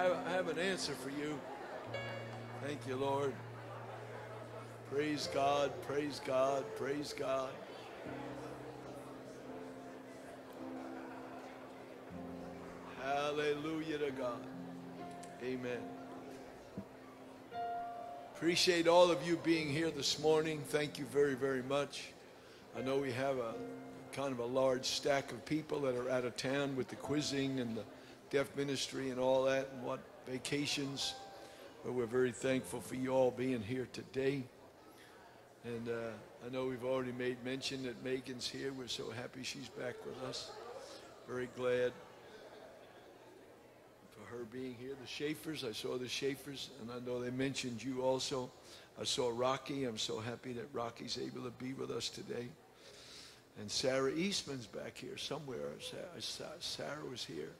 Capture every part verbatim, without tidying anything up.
I have an answer for you. Thank you, Lord. Praise God, praise God, praise God. Hallelujah to God. Amen. Appreciate all of you being here this morning. Thank you very, very much. I know we have a kind of a large stack of people that are out of town with the quizzing and the deaf ministry and all that, and what vacations. But we're very thankful for you all being here today. And uh, I know we've already made mention that Megan's here. We're so happy she's back with us. Very glad for her being here. The Schaefers, I saw the Schaefers, and I know they mentioned you also. I saw Rocky. I'm so happy that Rocky's able to be with us today. And Sarah Eastman's back here somewhere. Sarah was here.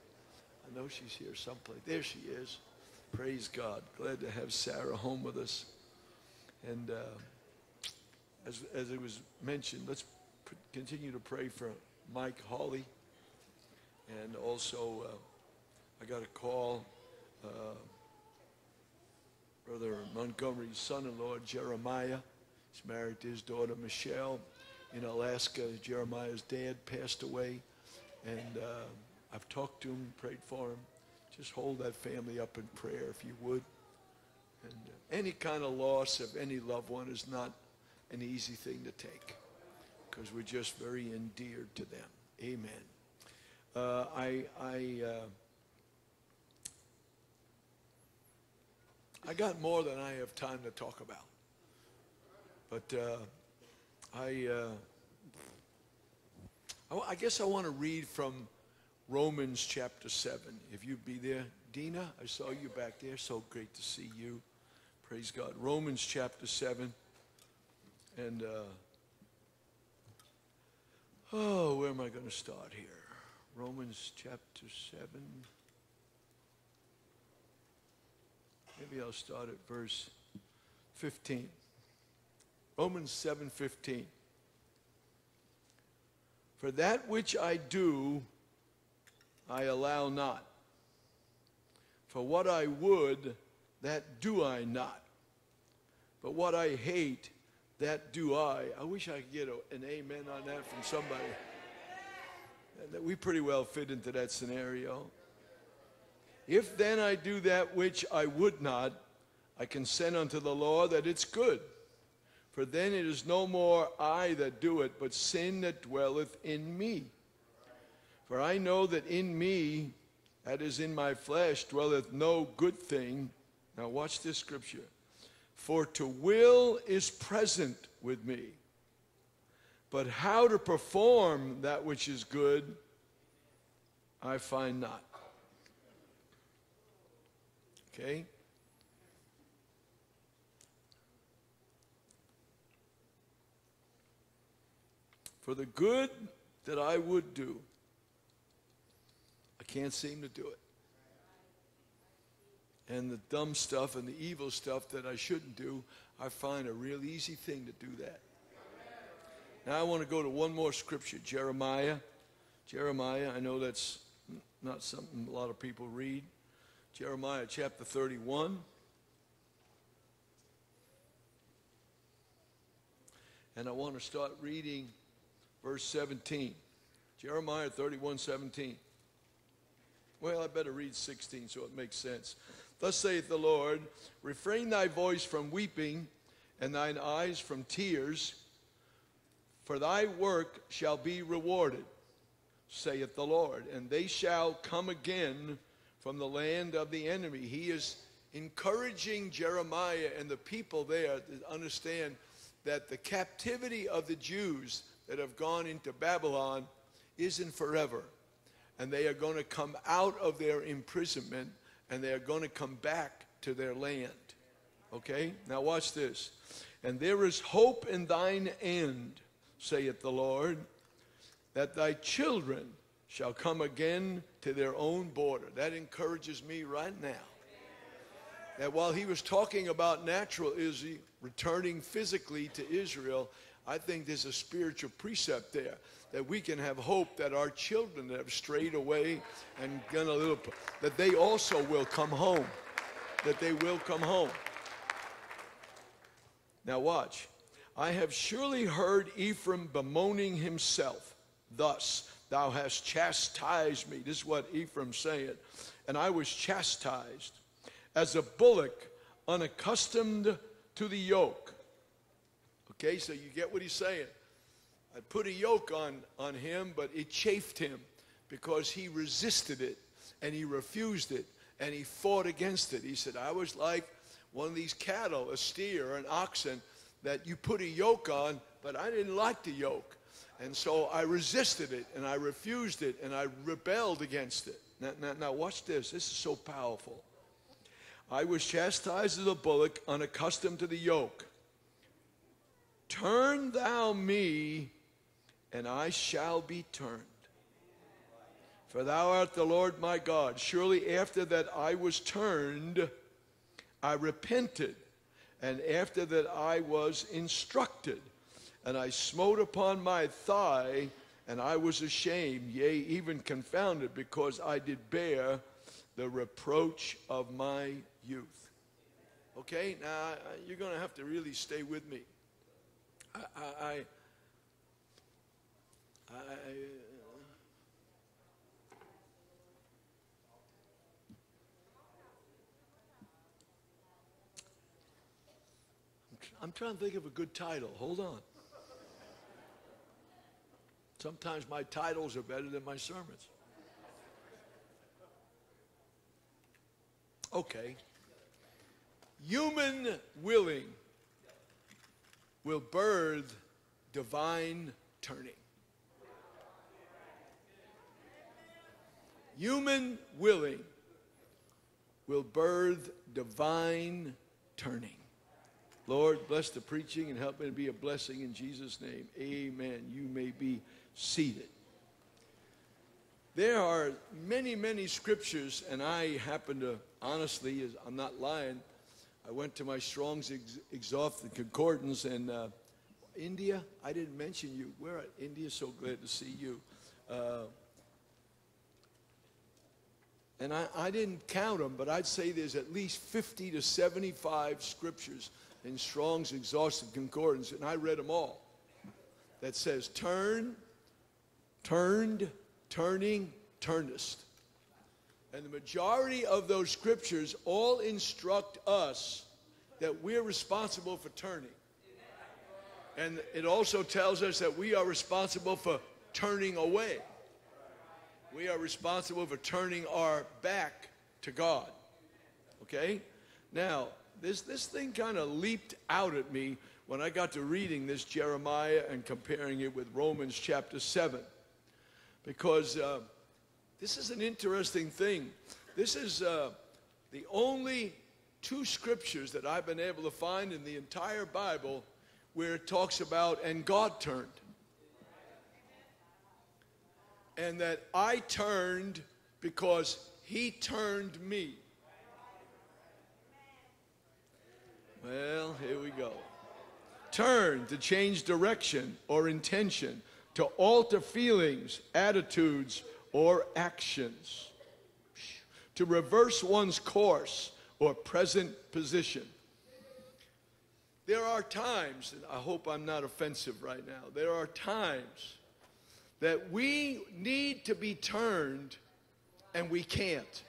I know she's here someplace. There she is. Praise God. Glad to have Sarah home with us. And uh, as, as it was mentioned, let's pr continue to pray for Mike Holly. And also, uh, I got a call. Uh, Brother Montgomery's son-in-law, Jeremiah, is married to his daughter, Michelle, in Alaska. Jeremiah's dad passed away. And uh, I've talked to him, prayed for him. Just hold that family up in prayer if you would. And uh, any kind of loss of any loved one is not an easy thing to take, because we're just very endeared to them. Amen. Uh, I I uh, I got more than I have time to talk about, but uh, I, uh, I I guess I want to read from Romans chapter seven, if you'd be there. Dina, I saw you back there. So great to see you. Praise God. Romans chapter seven. And, uh, oh, where am I going to start here? Romans chapter seven. Maybe I'll start at verse fifteen. Romans seven fifteen. For that which I do, I allow not. For what I would, that do I not. But what I hate, that do I. I wish I could get a, an amen on that from somebody. That we pretty well fit into that scenario. If then I do that which I would not, I consent unto the law that it's good. For then it is no more I that do it, but sin that dwelleth in me. For I know that in me, that is in my flesh, dwelleth no good thing. Now watch this scripture. For to will is present with me, but how to perform that which is good, I find not. Okay? For the good that I would do, can't seem to do it. And the dumb stuff and the evil stuff that I shouldn't do, I find a real easy thing to do that. Now I want to go to one more scripture, Jeremiah. Jeremiah, I know that's not something a lot of people read. Jeremiah chapter thirty-one. And I want to start reading verse seventeen. Jeremiah thirty-one seventeen. Well, I better read sixteen so it makes sense. Thus saith the Lord, refrain thy voice from weeping and thine eyes from tears, for thy work shall be rewarded, saith the Lord, and they shall come again from the land of the enemy. He is encouraging Jeremiah and the people there to understand that the captivity of the Jews that have gone into Babylon isn't forever. And they are going to come out of their imprisonment, and they are going to come back to their land. Okay? Now watch this. And there is hope in thine end, saith the Lord, that thy children shall come again to their own border. That encourages me right now. That while he was talking about natural Israel, returning physically to Israel, I think there's a spiritual precept there. that we can have hope that our children that have strayed away and gone a little, that they also will come home, that they will come home. Now watch. I have surely heard Ephraim bemoaning himself. Thus, thou hast chastised me. This is what Ephraim's saying. And I was chastised as a bullock unaccustomed to the yoke. Okay, so you get what he's saying. I put a yoke on, on him, but it chafed him because he resisted it and he refused it and he fought against it. He said, I was like one of these cattle, a steer or an oxen, that you put a yoke on, but I didn't like the yoke. And so I resisted it, and I refused it, and I rebelled against it. Now, now, now watch this. This is so powerful. I was chastised as a bullock, unaccustomed to the yoke. Turn thou me, and I shall be turned. For thou art the Lord my God. Surely after that I was turned, I repented. And after that I was instructed, and I smote upon my thigh, and I was ashamed, yea, even confounded, because I did bear the reproach of my youth. Okay, now you're going to have to really stay with me. I, I, I, I I'm trying to think of a good title. Hold on. Sometimes my titles are better than my sermons. Okay. Human willing will birth divine turning. Human willing will birth divine turning. Lord, bless the preaching and help me to be a blessing in Jesus' name. Amen. You may be seated. There are many, many scriptures, and I happen to, honestly, I'm not lying, I went to my Strong's Exhaustive Concordance in uh, India. I didn't mention you. We're at India, so glad to see you. Uh, and I, I didn't count them, but I'd say there's at least fifty to seventy-five scriptures in Strong's Exhaustive Concordance, and I read them all, that says turn, turned, turning, turnest. And the majority of those scriptures all instruct us that we're responsible for turning. And it also tells us that we are responsible for turning away. We are responsible for turning our back to God. Okay? Now, This, this thing kind of leaped out at me when I got to reading this Jeremiah and comparing it with Romans chapter seven. Because uh, this is an interesting thing. This is uh, the only two scriptures that I've been able to find in the entire Bible where it talks about, and God turned. And that I turned because he turned me. Well, here we go. Turn, to change direction or intention, to alter feelings, attitudes, or actions, to reverse one's course or present position. There are times, and I hope I'm not offensive right now, there are times that we need to be turned and we can't.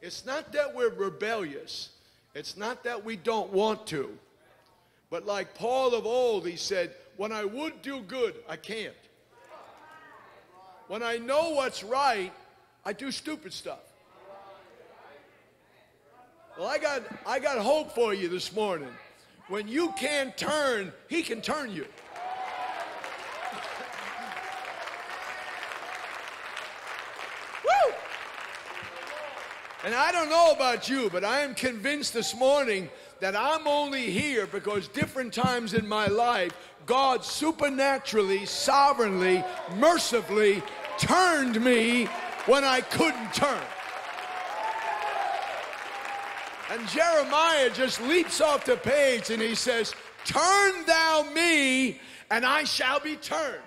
It's not that we're rebellious. It's not that we don't want to. But like Paul of old, he said, when I would do good, I can't. When I know what's right, I do stupid stuff. Well, I got, I got hope for you this morning. When you can't turn, he can turn you. And I don't know about you, but I am convinced this morning that I'm only here because different times in my life, God supernaturally, sovereignly, mercifully turned me when I couldn't turn. And Jeremiah just leaps off the page and he says, Turn thou me, and I shall be turned.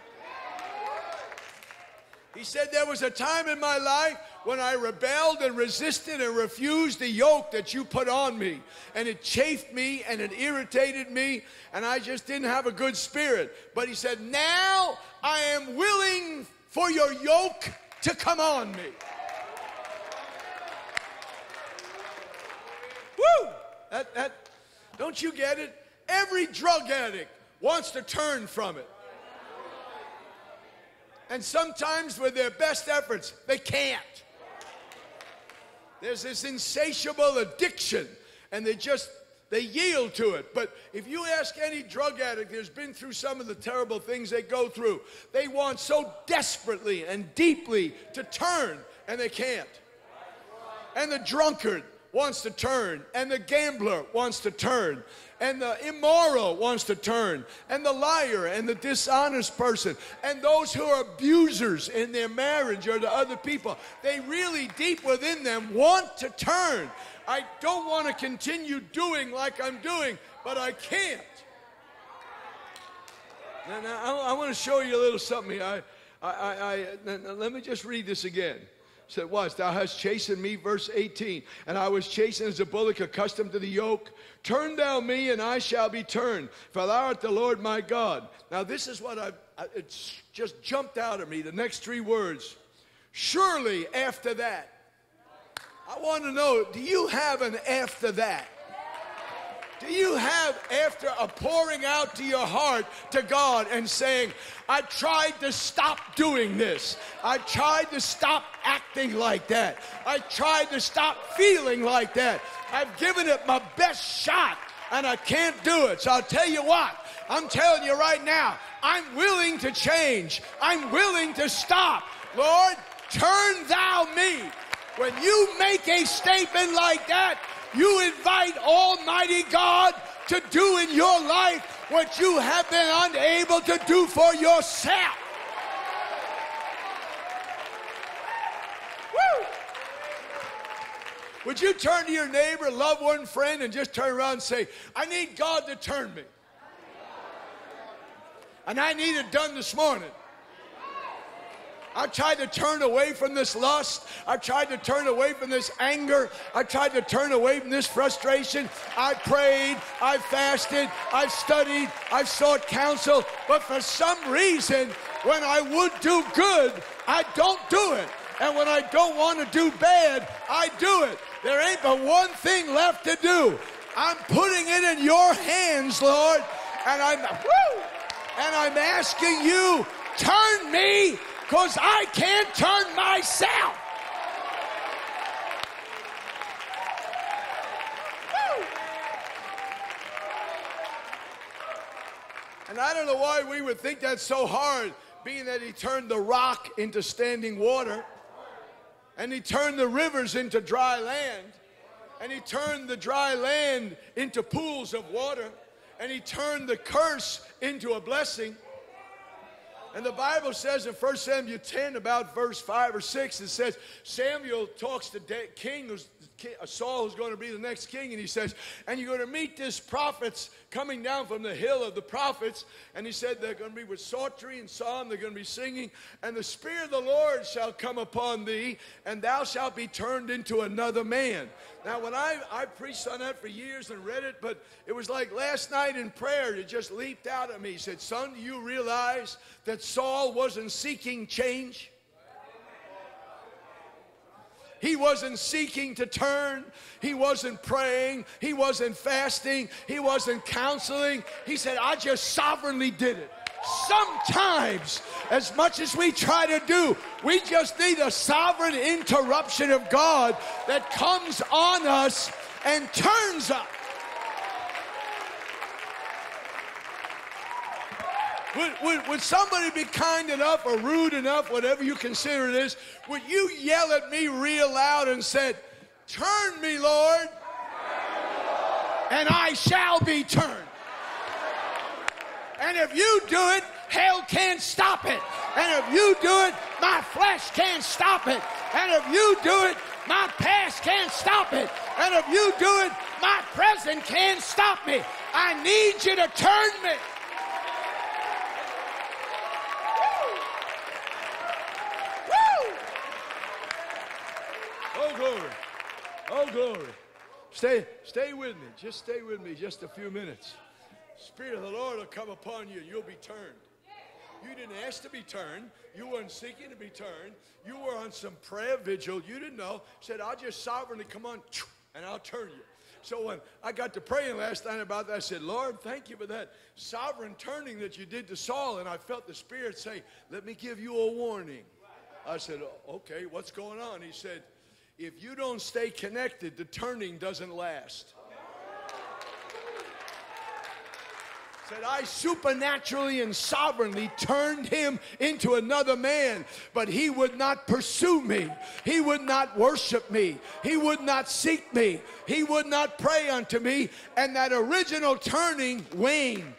He said, there was a time in my life when I rebelled and resisted and refused the yoke that you put on me. And it chafed me and it irritated me, and I just didn't have a good spirit. But he said, now I am willing for your yoke to come on me. Woo! That, that, don't you get it? Every drug addict wants to turn from it. And sometimes with their best efforts, they can't. There's this insatiable addiction, and they just, they yield to it. But if you ask any drug addict who's been through some of the terrible things they go through, they want so desperately and deeply to turn, and they can't. And the drunkard wants to turn, and the gambler wants to turn, and the immoral wants to turn, and the liar and the dishonest person, and those who are abusers in their marriage or to other people, they really deep within them want to turn. I don't want to continue doing like I'm doing, but I can't. Now, now I, I want to show you a little something. I, I, I, I let me just read this again. So it was, thou hast chastened me, verse eighteen, and I was chastened as a bullock accustomed to the yoke. Turn thou me, and I shall be turned, for thou art the Lord my God. Now this is what I've, I, it's just jumped out at me, the next three words. Surely after that. I want to know, do you have an after that? Do you have after a pouring out to your heart to God and saying, I tried to stop doing this. I tried to stop acting like that. I tried to stop feeling like that. I've given it my best shot, and I can't do it. So I'll tell you what. I'm telling you right now, I'm willing to change. I'm willing to stop. Lord, turn thou me. When you make a statement like that, you invite Almighty God to do in your life what you have been unable to do for yourself. Woo! Would you turn to your neighbor, loved one, friend, and just turn around and say, I need God to turn me. And I need it done this morning. I tried to turn away from this lust. I tried to turn away from this anger. I tried to turn away from this frustration. I prayed. I fasted. I've studied. I've sought counsel. But for some reason, when I would do good, I don't do it. And when I don't want to do bad, I do it. There ain't but one thing left to do. I'm putting it in your hands, Lord. And I'm, woo, and I'm asking you, turn me, because I can't turn myself. Woo. And I don't know why we would think that's so hard, being that he turned the rock into standing water, and he turned the rivers into dry land, and he turned the dry land into pools of water, and he turned the curse into a blessing. And the Bible says in First Samuel ten, about verse five or six, it says, Samuel talks to king, who's, Saul, who's going to be the next king, and he says, and you're going to meet this prophets coming down from the hill of the prophets. And he said, they're going to be with psaltery and psalm, they're going to be singing, and the Spirit of the Lord shall come upon thee, and thou shalt be turned into another man. Now, when I, I preached on that for years and read it, but it was like last night in prayer, it just leaped out at me. He said, son, do you realize that Saul wasn't seeking change? He wasn't seeking to turn. He wasn't praying. He wasn't fasting. He wasn't counseling. He said, I just sovereignly did it. Sometimes, as much as we try to do, we just need a sovereign interruption of God that comes on us and turns us. Would, would, would somebody be kind enough or rude enough, whatever you consider it is, would you yell at me real loud and said, turn me, Lord, and I shall be turned. And if you do it, hell can't stop it. And if you do it, my flesh can't stop it. And if you do it, my past can't stop it. And if you do it, my present can't stop me. I need you to turn me. Woo! Woo! Oh, glory. Oh, glory. Stay, stay with me. Just stay with me just a few minutes. Spirit of the Lord will come upon you and you'll be turned. You didn't ask to be turned. You weren't seeking to be turned. You were on some prayer vigil. You didn't know. Said, I'll just sovereignly come on and I'll turn you. So when I got to praying last night about that, I said, Lord, thank you for that sovereign turning that you did to Saul. And I felt the Spirit say, let me give you a warning. I said, okay, what's going on? He said, if you don't stay connected, the turning doesn't last. Said, I supernaturally and sovereignly turned him into another man, but he would not pursue me. He would not worship me. He would not seek me. He would not pray unto me. And that original turning waned.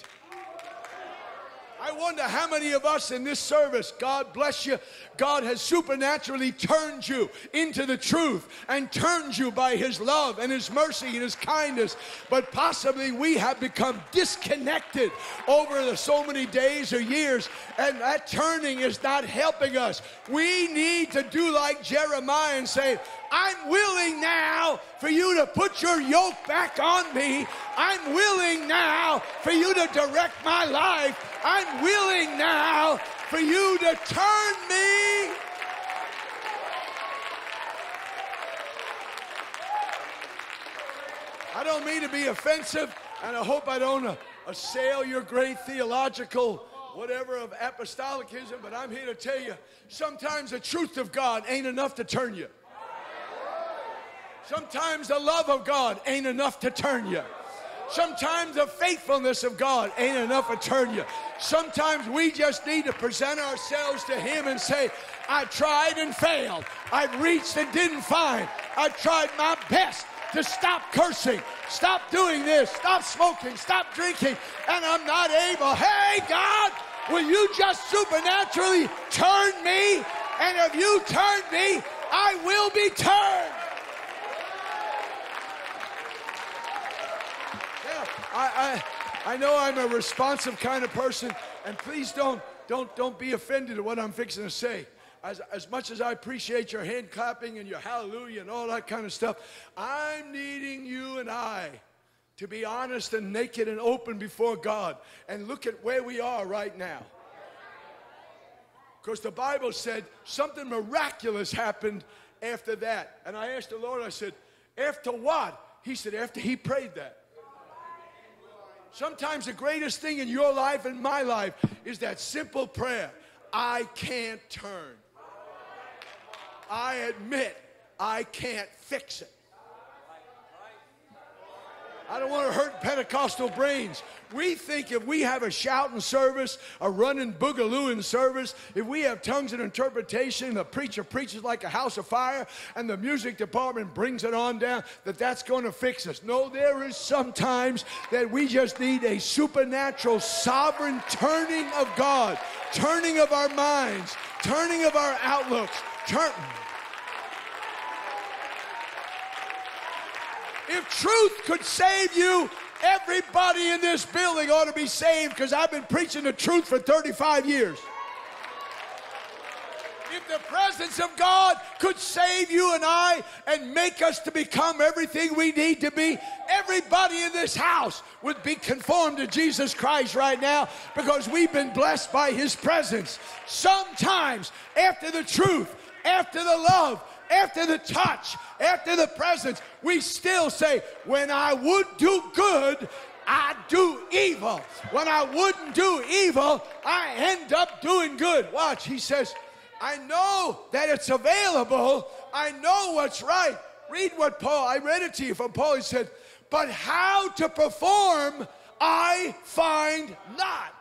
I wonder how many of us in this service, God bless you, God has supernaturally turned you into the truth and turned you by his love and his mercy and his kindness. But possibly we have become disconnected over the so many days or years, and that turning is not helping us. We need to do like Jeremiah and say, I'm willing now for you to put your yoke back on me. I'm willing now for you to direct my life. I'm willing now for you to turn me. I don't mean to be offensive, and I hope I don't assail your great theological whatever of apostolicism, but I'm here to tell you, sometimes the truth of God ain't enough to turn you. Sometimes the love of God ain't enough to turn you. Sometimes the faithfulness of God ain't enough to turn you. Sometimes we just need to present ourselves to him and say, I tried and failed. I reached and didn't find. I tried my best to stop cursing, stop doing this, stop smoking, stop drinking, and I'm not able. Hey, God, will you just supernaturally turn me? And if you turn me, I will be turned. I, I, I know I'm a responsive kind of person, and please don't, don't, don't be offended at what I'm fixing to say. As, as much as I appreciate your hand clapping and your hallelujah and all that kind of stuff, I'm needing you and I to be honest and naked and open before God and look at where we are right now. Because the Bible said something miraculous happened after that. And I asked the Lord, I said, after what? He said, after he prayed that. Sometimes the greatest thing in your life and my life is that simple prayer. I can't turn. I admit I can't fix it. I don't want to hurt Pentecostal brains. We think if we have a shouting service, a running boogalooing service, if we have tongues and interpretation, the preacher preaches like a house of fire, and the music department brings it on down, that that's going to fix us. No, there is sometimes that we just need a supernatural, sovereign turning of God, turning of our minds, turning of our outlooks, turn. If truth could save you, everybody in this building ought to be saved, because I've been preaching the truth for thirty-five years. If the presence of God could save you and I and make us to become everything we need to be, everybody in this house would be conformed to Jesus Christ right now, because we've been blessed by his presence. Sometimes after the truth, after the love, after the touch, after the presence, we still say, when I would do good, I do evil. When I wouldn't do evil, I end up doing good. Watch, he says, I know that it's available. I know what's right. Read what Paul, I read it to you from Paul. He said, but how to perform I find not.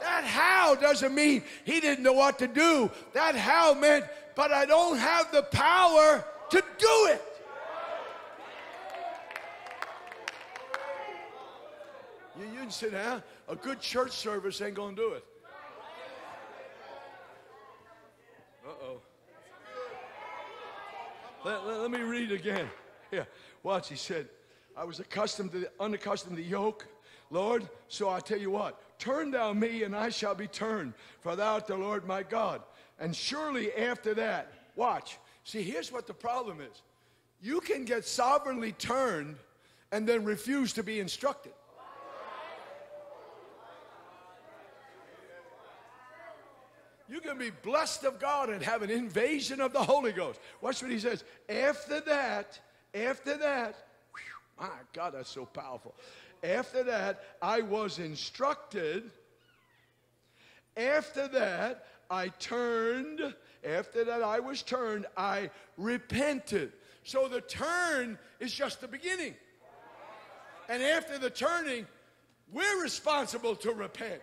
That how doesn't mean he didn't know what to do. That how meant, but I don't have the power to do it. You, you can sit down. A good church service ain't going to do it. Uh-oh. Let, let, let me read again. Here, watch. He said, I was accustomed to the, unaccustomed to the yoke. Lord, so I tell you what, turn thou me, and I shall be turned, for thou art the Lord my God. And surely after that, watch. See, here's what the problem is. You can get sovereignly turned and then refuse to be instructed. You can be blessed of God and have an invasion of the Holy Ghost. Watch what he says. After that, after that, whew, my God, that's so powerful. After that, I was instructed. After that, I turned. After that, I was turned. I repented. So the turn is just the beginning. And after the turning, we're responsible to repent.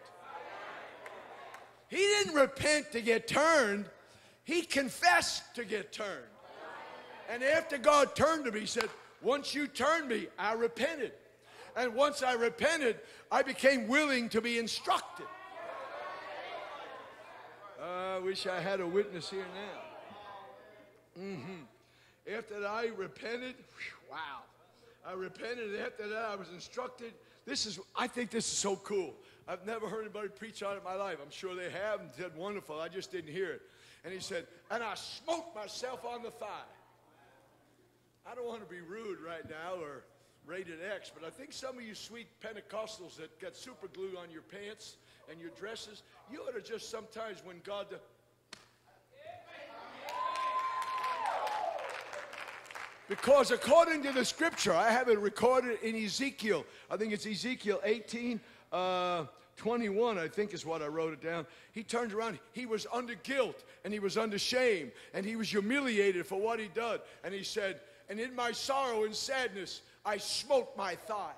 He didn't repent to get turned. He confessed to get turned. And after God turned to me, he said, once you turned me, I repented. And once I repented, I became willing to be instructed. Uh, I wish I had a witness here now. Mm-hmm. After that, I repented. Whew, wow. I repented. After that, I was instructed. This is, I think this is so cool. I've never heard anybody preach on it in my life. I'm sure they have and said, wonderful. I just didn't hear it. And he said, and I smote myself on the thigh. I don't want to be rude right now or rated X, but I think some of you sweet Pentecostals that got super glue on your pants and your dresses, you ought to just sometimes when God... Because according to the scripture, I have it recorded in Ezekiel. I think it's Ezekiel eighteen... Uh, twenty-one, I think is what I wrote it down. He turned around. He was under guilt, and he was under shame, and he was humiliated for what he did. And he said, and in my sorrow and sadness, I smote my thigh.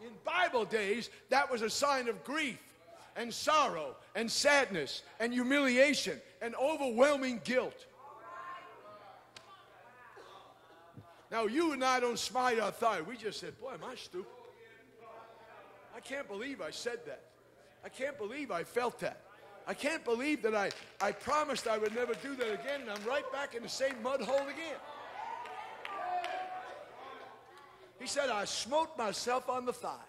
In Bible days, that was a sign of grief and sorrow and sadness and humiliation and overwhelming guilt. Now, you and I don't smite our thigh. We just said, boy, am I stupid. I can't believe I said that. I can't believe I felt that. I can't believe that I, I promised I would never do that again, and I'm right back in the same mud hole again. He said, I smote myself on the thigh,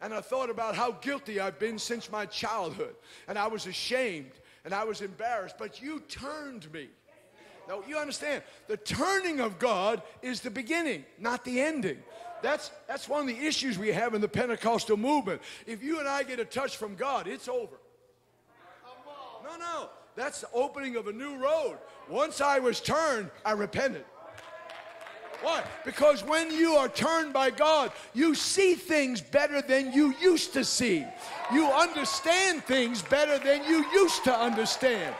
and I thought about how guilty I've been since my childhood, and I was ashamed, and I was embarrassed, but you turned me. Now, you understand, the turning of God is the beginning, not the ending. That's, that's one of the issues we have in the Pentecostal movement. If you and I get a touch from God, it's over. No, no. That's the opening of a new road. Once I was turned, I repented. Why? Because when you are turned by God, you see things better than you used to see. You understand things better than you used to understand.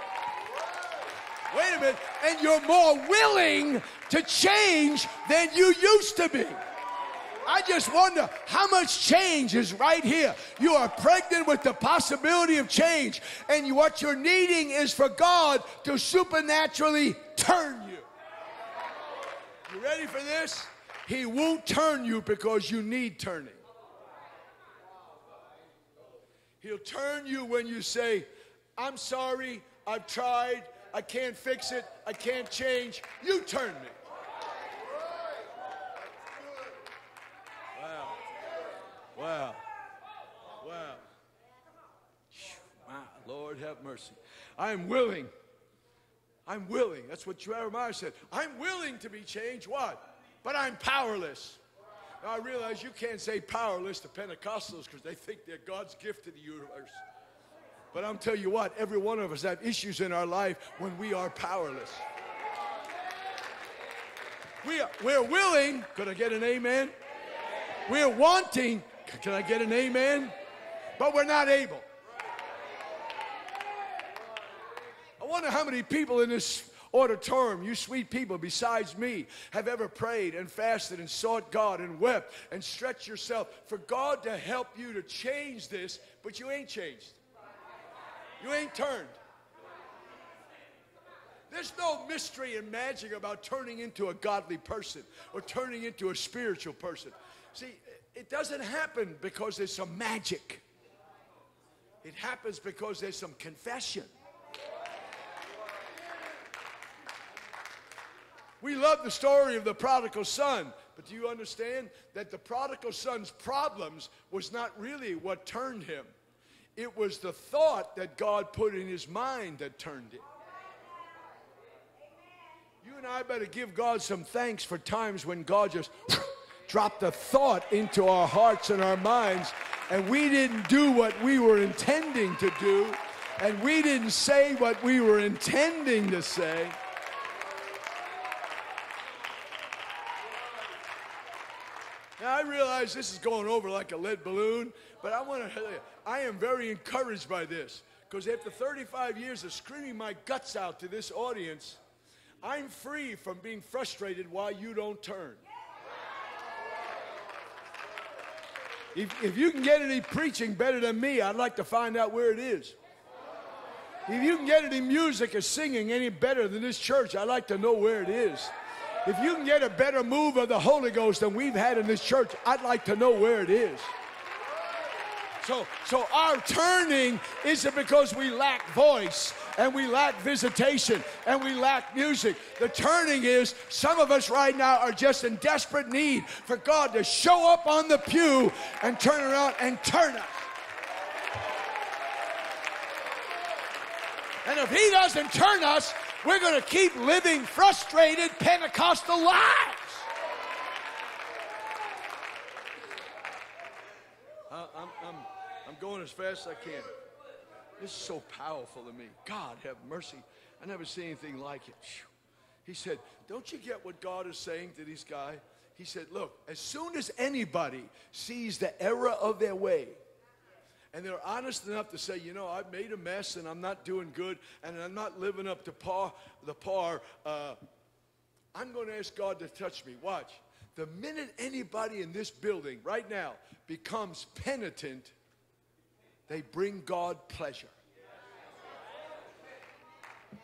Wait a minute. And you're more willing to change than you used to be. I just wonder how much change is right here. You are pregnant with the possibility of change, and what you're needing is for God to supernaturally turn you. You ready for this? He won't turn you because you need turning. He'll turn you when you say, I'm sorry, I've tried, I can't fix it, I can't change. You turn me. Wow. Wow. Wow. Lord, have mercy. I am willing. I'm willing. That's what Jeremiah said. I'm willing to be changed. What? But I'm powerless. Now, I realize you can't say powerless to Pentecostals because they think they're God's gift to the universe. But I'm telling you what, every one of us have issues in our life when we are powerless. We are, we're willing. Could I get an amen? We're wanting. Can I get an amen? But we're not able. I wonder how many people in this auditorium, you sweet people besides me, have ever prayed and fasted and sought God and wept and stretched yourself for God to help you to change this, but you ain't changed. You ain't turned. There's no mystery and magic about turning into a godly person or turning into a spiritual person. See, it doesn't happen because there's some magic. It happens because there's some confession. We love the story of the prodigal son, But do you understand that the prodigal son's problems was not really what turned him? It was the thought that God put in his mind that turned it. You and I better give God some thanks for times when God just dropped the thought into our hearts and our minds, and we didn't do what we were intending to do, and we didn't say what we were intending to say. Now, I realize this is going over like a lead balloon, but I want to tell you, I am very encouraged by this, because after thirty-five years of screaming my guts out to this audience, I'm free from being frustrated why you don't turn. If, if you can get any preaching better than me, I'd like to find out where it is. If you can get any music or singing any better than this church, I'd like to know where it is. If you can get a better move of the Holy Ghost than we've had in this church, I'd like to know where it is. So, so our turning isn't because we lack voice and we lack visitation and we lack music. The turning is some of us right now are just in desperate need for God to show up on the pew and turn around and turn us. And if he doesn't turn us, we're going to keep living frustrated Pentecostal lives. Uh, I'm, I'm, I'm going as fast as I can. This is so powerful to me. God have mercy. I never see anything like it. He said, don't you get what God is saying to this guy? He said, look, as soon as anybody sees the error of their way, and they're honest enough to say, you know, I've made a mess and I'm not doing good and I'm not living up to par, the par. Uh, I'm going to ask God to touch me. Watch. The minute anybody in this building right now becomes penitent, they bring God pleasure.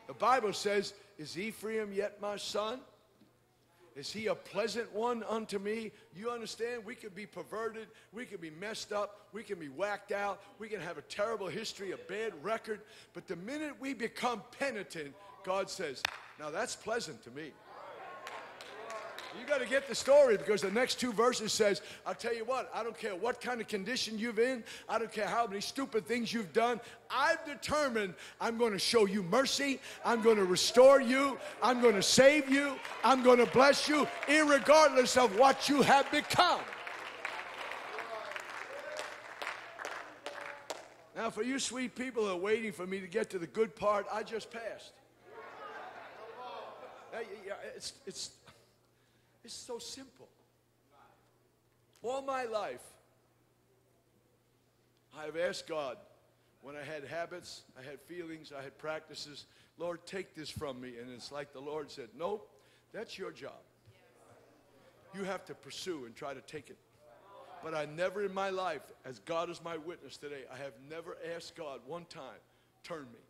The Bible says, is Ephraim yet my son? Is he a pleasant one unto me? You understand? We can be perverted. We can be messed up. We can be whacked out. We can have a terrible history, a bad record. But the minute we become penitent, God says, now that's pleasant to me. You got to get the story, because the next two verses says, I'll tell you what, I don't care what kind of condition you've in. I don't care how many stupid things you've done. I've determined I'm going to show you mercy. I'm going to restore you. I'm going to save you. I'm going to bless you, irregardless of what you have become. Now, for you sweet people who are waiting for me to get to the good part, I just passed. It's... it's It's so simple. All my life, I have asked God, when I had habits, I had feelings, I had practices, Lord, take this from me. And it's like the Lord said, nope, that's your job. You have to pursue and try to take it. But I never in my life, as God is my witness today, I have never asked God one time, turn me.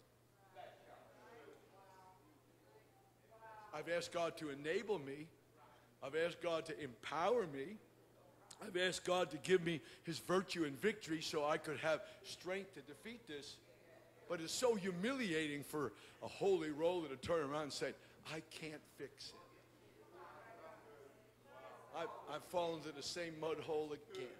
I've asked God to enable me. I've asked God to empower me. I've asked God to give me his virtue and victory so I could have strength to defeat this. But it's so humiliating for a holy roller to turn around and say, I can't fix it. I've, I've fallen to the same mud hole again.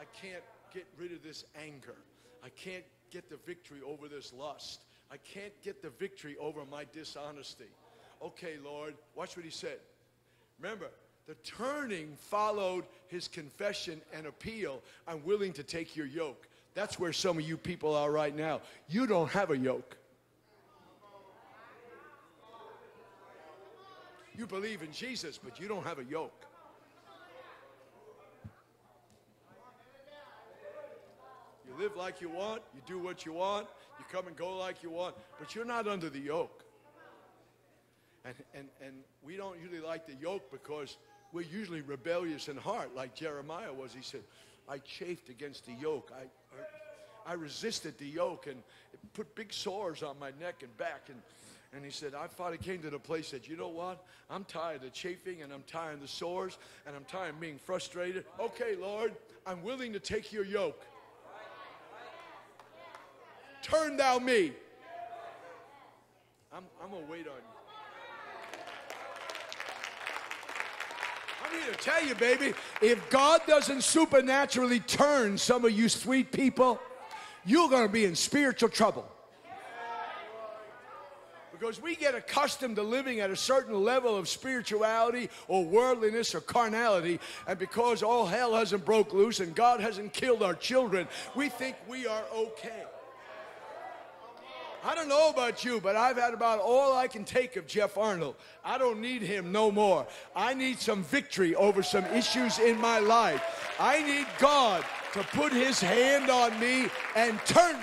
I can't get rid of this anger. I can't get the victory over this lust. I can't get the victory over my dishonesty. Okay, Lord, watch what he said. Remember, the turning followed his confession and appeal. I'm willing to take your yoke. That's where some of you people are right now. You don't have a yoke. You believe in Jesus, but you don't have a yoke. You live like you want. You do what you want. You come and go like you want. But you're not under the yoke. And, and, and we don't usually like the yoke because we're usually rebellious in heart, like Jeremiah was. He said, I chafed against the yoke. I, I, I resisted the yoke, and it put big sores on my neck and back. And, and he said, I finally came to the place that, you know what? I'm tired of the chafing, and I'm tired of the sores, and I'm tired of being frustrated. Okay, Lord, I'm willing to take your yoke. Turn thou me. I'm, I'm going to wait on you. I mean, to tell you, baby, if God doesn't supernaturally turn some of you sweet people, you're going to be in spiritual trouble. Because we get accustomed to living at a certain level of spirituality or worldliness or carnality, and because all hell hasn't broke loose and God hasn't killed our children, we think we are okay. I don't know about you, but I've had about all I can take of Jeff Arnold. I don't need him no more. I need some victory over some issues in my life. I need God to put his hand on me and turn me.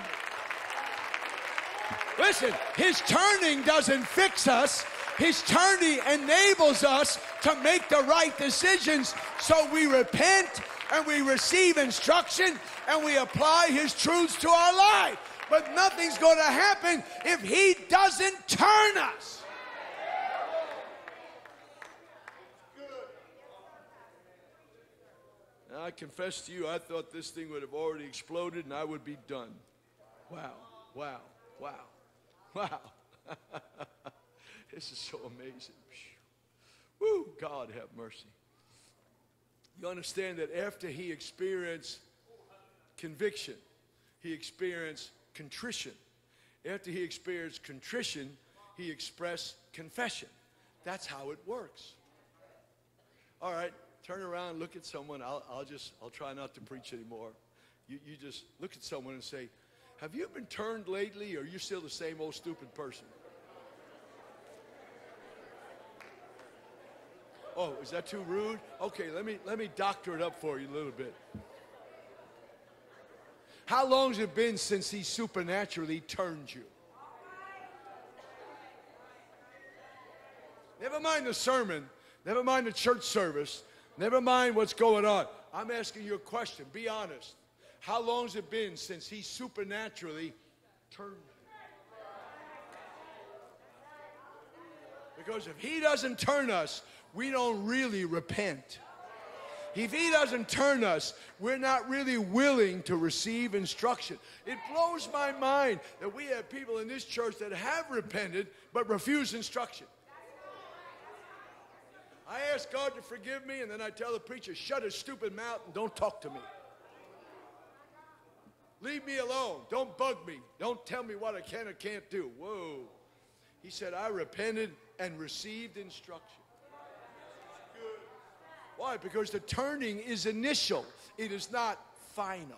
Listen, his turning doesn't fix us. His turning enables us to make the right decisions, so we repent and we receive instruction and we apply his truths to our life. But nothing's going to happen if he doesn't turn us. Now, I confess to you, I thought this thing would have already exploded and I would be done. Wow, wow, wow. Wow. This is so amazing. Woo, God have mercy. You understand that after he experienced conviction, he experienced contrition. After he experienced contrition, he expressed confession. That's how it works. All right, turn around, look at someone. I'll, I'll just, I'll try not to preach anymore. You, you just look at someone and say, have you been turned lately, or are you still the same old stupid person? Oh, is that too rude? Okay, let me let me doctor it up for you a little bit. How long's it been since he supernaturally turned you? Never mind the sermon, never mind the church service, never mind what's going on. I'm asking you a question. Be honest. How long has it been since he supernaturally turned you? Because if he doesn't turn us, we don't really repent. If he doesn't turn us, we're not really willing to receive instruction. It blows my mind that we have people in this church that have repented but refuse instruction. I ask God to forgive me, and then I tell the preacher, shut his stupid mouth and don't talk to me. Leave me alone. Don't bug me. Don't tell me what I can or can't do. Whoa. He said, I repented and received instruction. Why? Because the turning is initial. It is not final.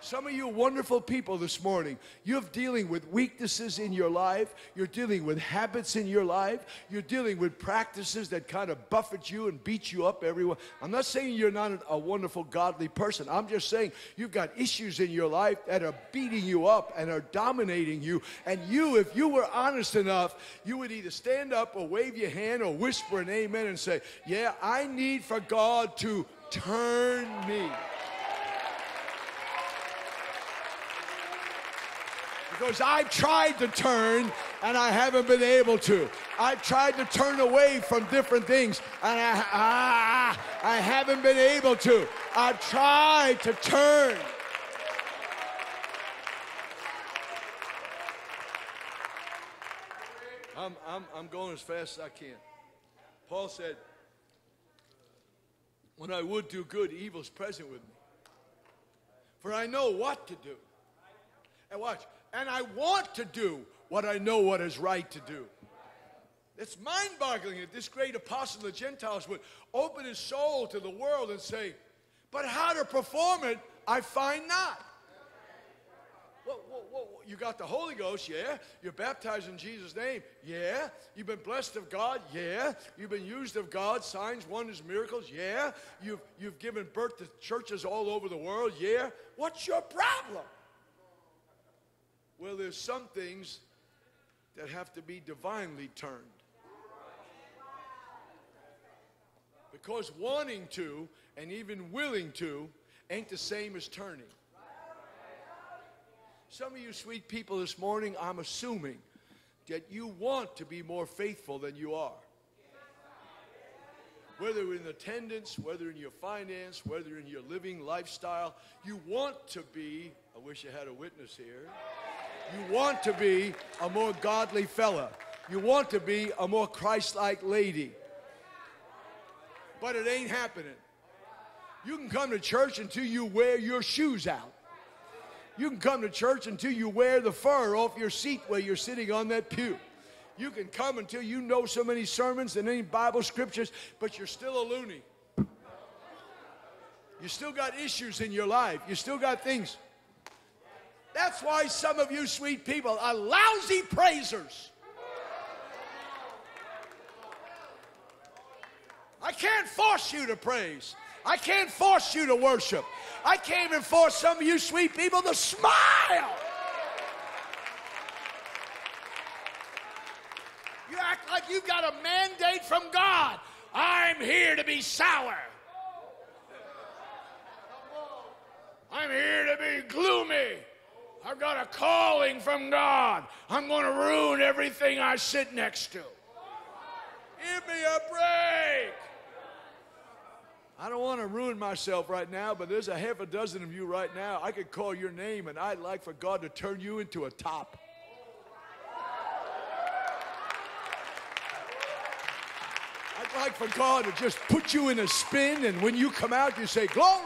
Some of you wonderful people this morning, you're dealing with weaknesses in your life. You're dealing with habits in your life. You're dealing with practices that kind of buffet you and beat you up everywhere. I'm not saying you're not a wonderful, godly person. I'm just saying you've got issues in your life that are beating you up and are dominating you. And you, if you were honest enough, you would either stand up or wave your hand or whisper an amen and say, yeah, I need for God to turn me. Because I've tried to turn, and I haven't been able to. I've tried to turn away from different things, and I, ah, I haven't been able to. I've tried to turn. I'm, I'm, I'm going as fast as I can. Paul said, when I would do good, evil is present with me. For I know what to do. And watch. And I want to do what I know what is right to do. It's mind-boggling that this great apostle of the Gentiles would open his soul to the world and say, but how to perform it, I find not. Whoa, whoa, whoa. You got the Holy Ghost, yeah. You're baptized in Jesus' name, yeah. You've been blessed of God, yeah. You've been used of God, signs, wonders, miracles, yeah. You've, you've given birth to churches all over the world, yeah. What's your problem? Well, there's some things that have to be divinely turned. Because wanting to and even willing to ain't the same as turning. Some of you sweet people this morning, I'm assuming that you want to be more faithful than you are. Whether in attendance, whether in your finance, whether in your living lifestyle, you want to be, I wish I had a witness here. You want to be a more godly fella. You want to be a more Christ-like lady. but it ain't happening. You can come to church until you wear your shoes out. You can come to church until you wear the fur off your seat while you're sitting on that pew. You can come until you know so many sermons and any Bible scriptures, but you're still a loony. You still got issues in your life. You still got things. That's why some of you sweet people are lousy praisers. I can't force you to praise. I can't force you to worship. I can't even force some of you sweet people to smile. You act like you've got a mandate from God. I'm here to be sour. I'm here to be gloomy. I've got a calling from God. I'm going to ruin everything I sit next to. Give me a break. I don't want to ruin myself right now, but there's a half a dozen of you right now. I could call your name, and I'd like for God to turn you into a top. I'd like for God to just put you in a spin, and when you come out, you say, glory.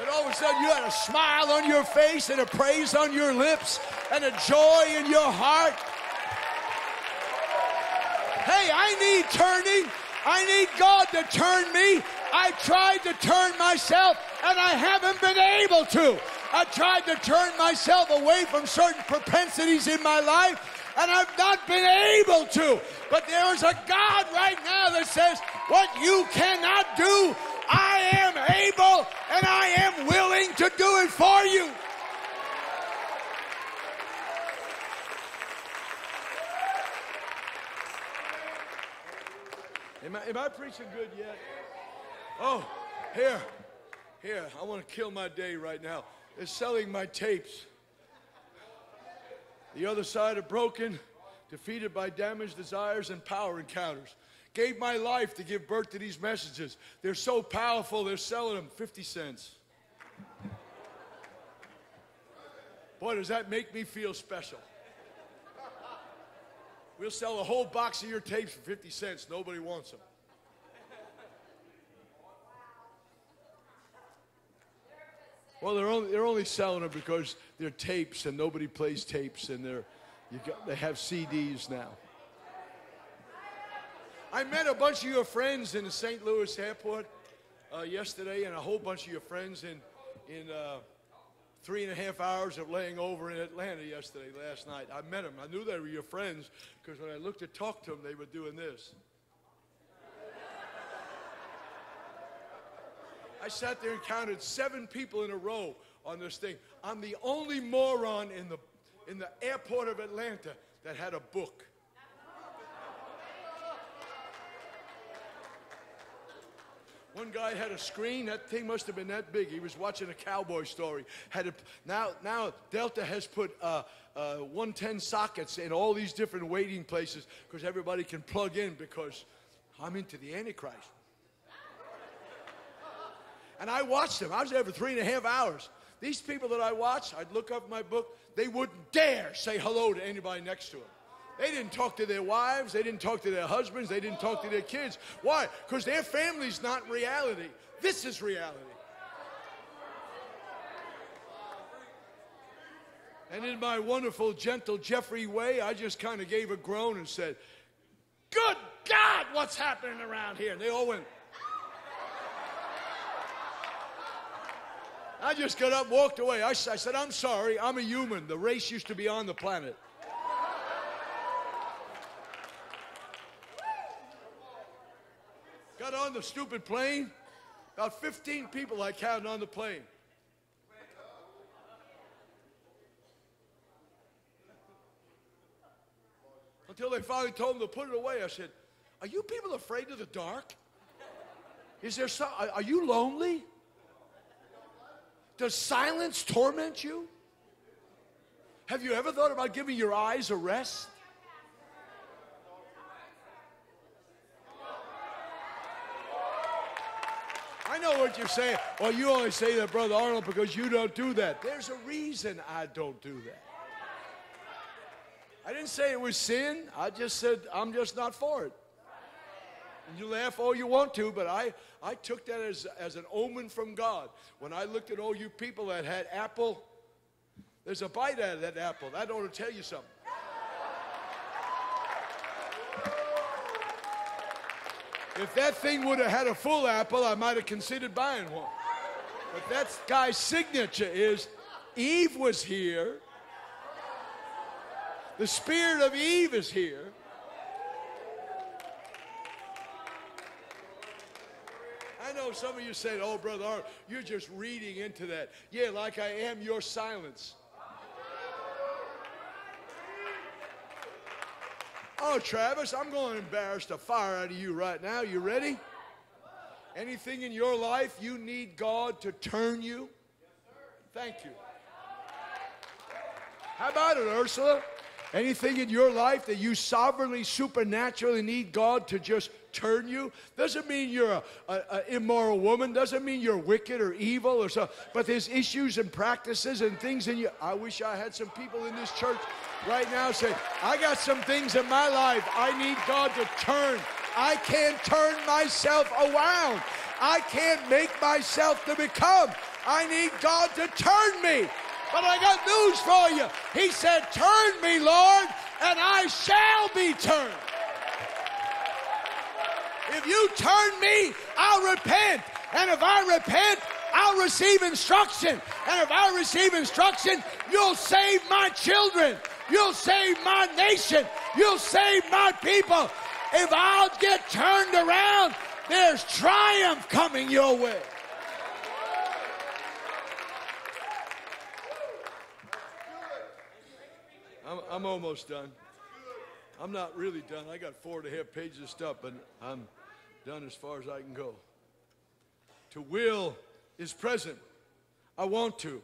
And all of a sudden, you had a smile on your face and a praise on your lips and a joy in your heart. Hey, I need turning. I need God to turn me. I tried to turn myself, and I haven't been able to. I tried to turn myself away from certain propensities in my life, and I've not been able to. But there is a God right now that says, what you cannot do, I am able, and I am willing to do it for you. Am I, am I preaching good yet? Oh, here, here. I want to kill my day right now. They're selling my tapes. The other side are broken, defeated by damaged desires and power encounters. Gave my life to give birth to these messages. They're so powerful, they're selling them fifty cents. Boy, does that make me feel special. We'll sell a whole box of your tapes for fifty cents. Nobody wants them. Well, they're only, they're only selling them because they're tapes and nobody plays tapes, and they're, you got, they have C Ds now. I met a bunch of your friends in the Saint Louis airport uh, yesterday, and a whole bunch of your friends in, in uh, three and a half hours of laying over in Atlanta yesterday, last night. I met them. I knew they were your friends because when I looked to talk to them, they were doing this. I sat there and counted seven people in a row on this thing. I'm the only moron in the, in the airport of Atlanta that had a book. One guy had a screen. That thing must have been that big. He was watching a cowboy story. Had a, now, now Delta has put uh, uh, one ten sockets in all these different waiting places because everybody can plug in because I'm into the Antichrist. And I watched them. I was there for three and a half hours. These people that I watched, I'd look up my book. They wouldn't dare say hello to anybody next to them. They didn't talk to their wives. They didn't talk to their husbands. They didn't talk to their kids. Why? Because their family's not reality. This is reality. And in my wonderful, gentle Jeffrey way, I just kind of gave a groan and said, good God, what's happening around here? And they all went. I just got up, walked away. I, I said, I'm sorry. I'm a human. The race used to be on the planet. Got on the stupid plane. About fifteen people I counted on the plane. Until they finally told them to put it away. I said, are you people afraid of the dark? Is there some, are you lonely? Does silence torment you? Have you ever thought about giving your eyes a rest? I know what you're saying. Well, you only say that, Brother Arnold, because you don't do that. There's a reason I don't do that. I didn't say it was sin. I just said I'm just not for it. And you laugh all you want to, but I, I took that as, as an omen from God. When I looked at all you people that had apple, there's a bite out of that apple. That ought to tell you something. If that thing would have had a full apple, I might have considered buying one. But that guy's signature is, Eve was here. The spirit of Eve is here. I know some of you said, oh, Brother Arnold, you're just reading into that. Yeah, like I am your silence. Oh, Travis, I'm going to embarrass the fire out of you right now. You ready? Anything in your life you need God to turn you? Thank you. How about it, Ursula? Anything in your life that you sovereignly, supernaturally need God to just turn you? Doesn't mean you're an immoral woman. Doesn't mean you're wicked or evil or something. But there's issues and practices and things in you. I wish I had some people in this church right now say, I got some things in my life I need God to turn. I can't turn myself around. I can't make myself to become. I need God to turn me. But I got news for you. He said, turn me, Lord, and I shall be turned. If you turn me, I'll repent. And if I repent, I'll receive instruction. And if I receive instruction, you'll save my children. You'll save my nation. You'll save my people. If I'll get turned around, there's triumph coming your way. I'm, I'm almost done. I'm not really done. I got four and a half pages of stuff, but I'm done as far as I can go. To will is present. I want to.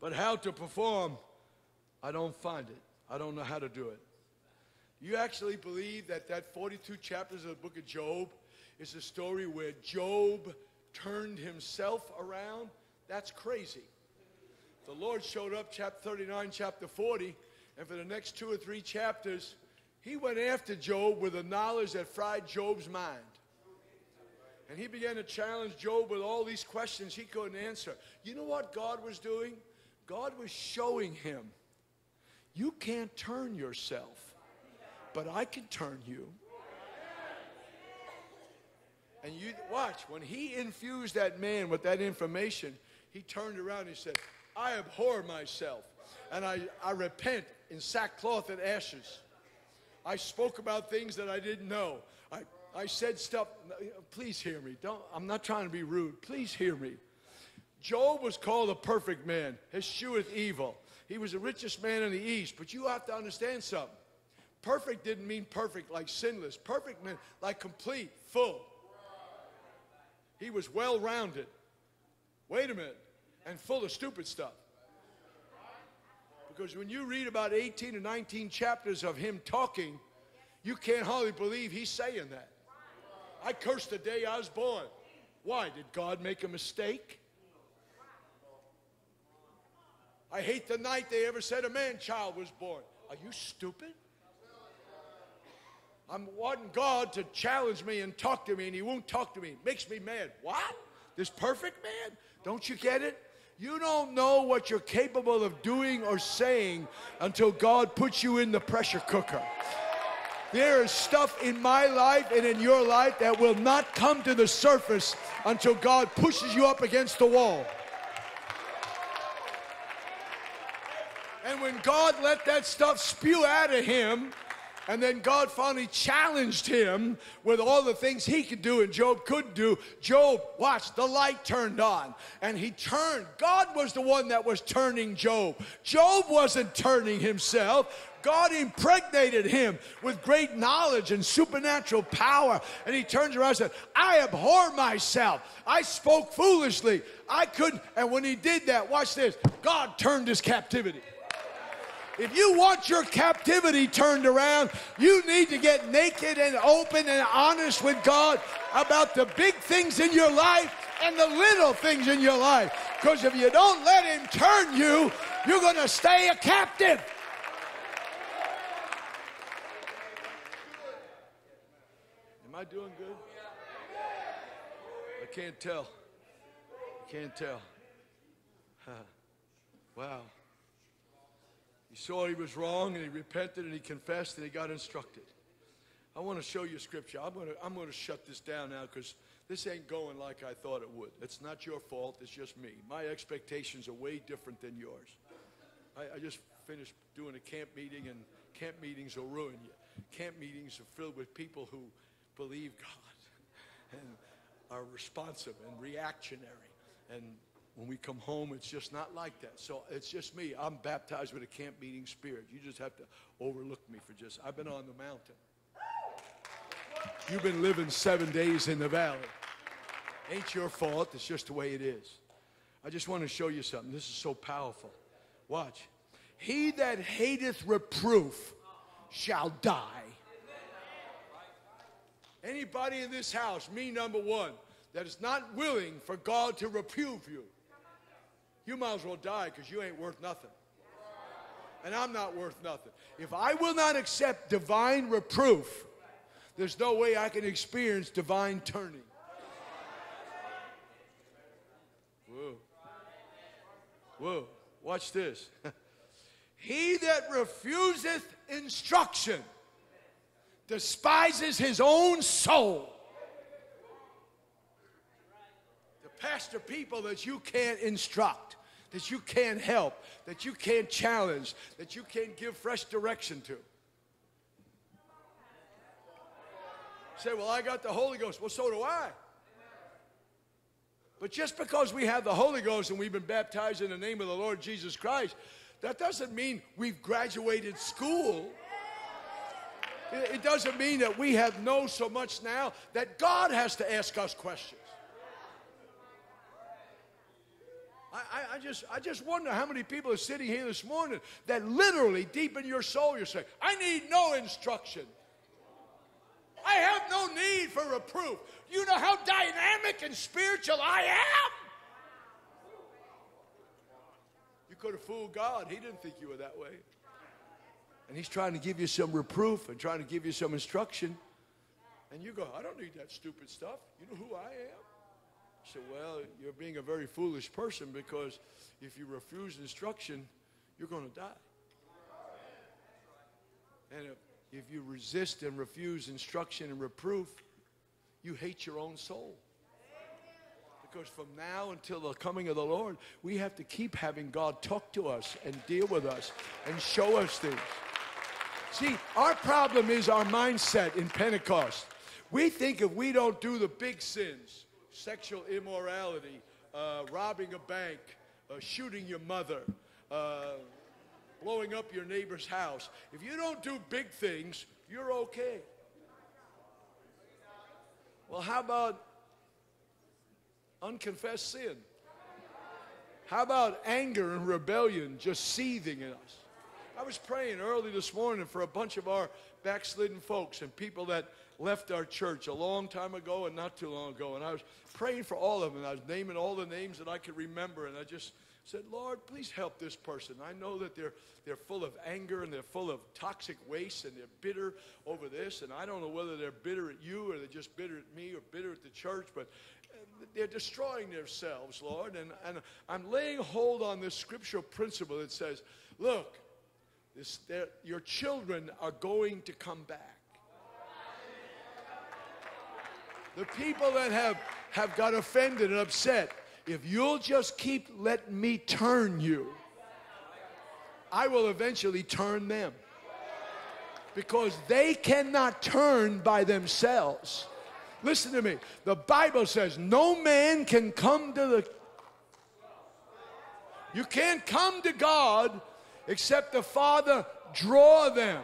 But how to perform, I don't find it. I don't know how to do it. You actually believe that that forty-two chapters of the book of Job is a story where Job turned himself around? That's crazy. The Lord showed up, chapter thirty-nine, chapter forty, and for the next two or three chapters, he went after Job with the knowledge that fried Job's mind. And he began to challenge Job with all these questions he couldn't answer. You know what God was doing? God was showing him, you can't turn yourself, but I can turn you. And you watch, when he infused that man with that information, he turned around and he said, I abhor myself, and I, I repent in sackcloth and ashes. I spoke about things that I didn't know. I, I said stuff. Please hear me. Don't, I'm not trying to be rude. Please hear me. Job was called a perfect man. Escheweth evil. He was the richest man in the East, but you have to understand something. Perfect didn't mean perfect like sinless. Perfect meant like complete, full. He was well-rounded. Wait a minute. And full of stupid stuff. Because when you read about eighteen or nineteen chapters of him talking, you can't hardly believe he's saying that. I cursed the day I was born. Why? Did God make a mistake? I hate the night they ever said a man-child was born. Are you stupid? I'm wanting God to challenge me and talk to me, and he won't talk to me. It makes me mad. What? This perfect man? Don't you get it? You don't know what you're capable of doing or saying until God puts you in the pressure cooker. There is stuff in my life and in your life that will not come to the surface until God pushes you up against the wall. And when God let that stuff spew out of him, and then God finally challenged him with all the things he could do and Job couldn't do. Job, watch, the light turned on. And he turned. God was the one that was turning Job. Job wasn't turning himself. God impregnated him with great knowledge and supernatural power. And he turns around and said, I abhor myself. I spoke foolishly. I couldn't. And when he did that, watch this, God turned his captivity. If you want your captivity turned around, you need to get naked and open and honest with God about the big things in your life and the little things in your life. Because if you don't let him turn you, you're going to stay a captive. Am I doing good? I can't tell. I can't tell. Huh. Wow. He saw he was wrong, and he repented, and he confessed, and he got instructed. I want to show you scripture. I'm going to, I'm going to shut this down now because this ain't going like I thought it would. It's not your fault. It's just me. My expectations are way different than yours. I, I just finished doing a camp meeting, and camp meetings will ruin you. Camp meetings are filled with people who believe God and are responsive and reactionary. And when we come home, it's just not like that. So it's just me. I'm baptized with a camp meeting spirit. You just have to overlook me for just, I've been on the mountain. You've been living seven days in the valley. Ain't your fault. It's just the way it is. I just want to show you something. This is so powerful. Watch. He that hateth reproof shall die. Anybody in this house, me number one, that is not willing for God to reprove you, you might as well die because you ain't worth nothing. And I'm not worth nothing. If I will not accept divine reproof, there's no way I can experience divine turning. Whoa. Whoa. Watch this. He that refuseth instruction despises his own soul. The pastor people that you can't instruct, that you can't help, that you can't challenge, that you can't give fresh direction to. Say, well, I got the Holy Ghost. Well, so do I. But just because we have the Holy Ghost and we've been baptized in the name of the Lord Jesus Christ, that doesn't mean we've graduated school. It doesn't mean that we have known so much now that God has to ask us questions. I, I, just, I just wonder how many people are sitting here this morning that literally deep in your soul you're saying, I need no instruction. I have no need for reproof. You know how dynamic and spiritual I am? You could have fooled God. He didn't think you were that way. And he's trying to give you some reproof and trying to give you some instruction. And you go, I don't need that stupid stuff. You know who I am? You say, well, you're being a very foolish person because if you refuse instruction, you're going to die. And if If you resist and refuse instruction and reproof, you hate your own soul. Because from now until the coming of the Lord, we have to keep having God talk to us and deal with us and show us things. See, our problem is our mindset in Pentecost. We think if we don't do the big sins, sexual immorality, uh, robbing a bank, uh, shooting your mother, uh, blowing up your neighbor's house. If you don't do big things, you're okay. Well, how about unconfessed sin? How about anger and rebellion just seething in us? I was praying early this morning for a bunch of our backslidden folks and people that left our church a long time ago and not too long ago. And I was praying for all of them. I was naming all the names that I could remember, and I just said, Lord, please help this person. I know that they're, they're full of anger and they're full of toxic waste and they're bitter over this. And I don't know whether they're bitter at you or they're just bitter at me or bitter at the church, but they're destroying themselves, Lord. And, and I'm laying hold on this scriptural principle that says, look, this, your children are going to come back. The people that have, have got offended and upset, if you'll just keep letting me turn you, I will eventually turn them. Because they cannot turn by themselves. Listen to me. The Bible says no man can come to the... You can't come to God except the Father draw them.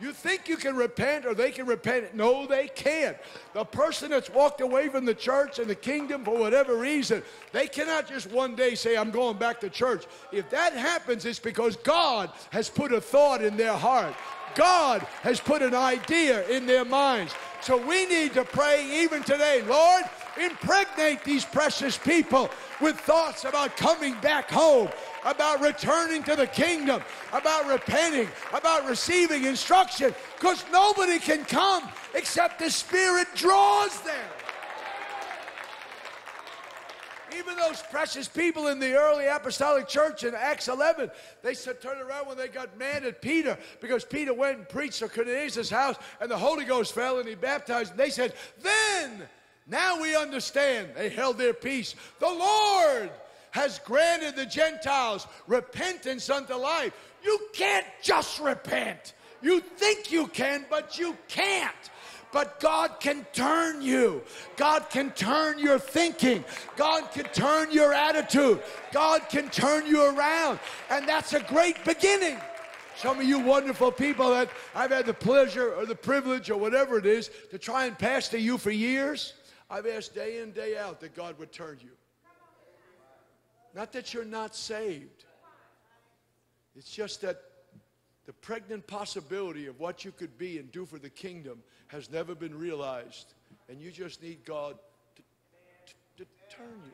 You think you can repent or they can repent? No, they can't. The person that's walked away from the church and the kingdom for whatever reason, they cannot just one day say, I'm going back to church. If that happens, it's because God has put a thought in their heart. God has put an idea in their minds. So we need to pray even today, Lord, impregnate these precious people with thoughts about coming back home, about returning to the kingdom, about repenting, about receiving instruction, because nobody can come except the Spirit draws them. Even those precious people in the early apostolic church in Acts eleven, they said, turn around when they got mad at Peter because Peter went and preached to Cornelius' house and the Holy Ghost fell and he baptized. And they said, then, now we understand. They held their peace. The Lord has granted the Gentiles repentance unto life. You can't just repent. You think you can, but you can't. But God can turn you. God can turn your thinking. God can turn your attitude. God can turn you around. And that's a great beginning. Some of you wonderful people that I've had the pleasure or the privilege or whatever it is to try and pass to you for years, I've asked day in, day out that God would turn you. Not that you're not saved. It's just that the pregnant possibility of what you could be and do for the kingdom has never been realized, and you just need God to, to, to turn you.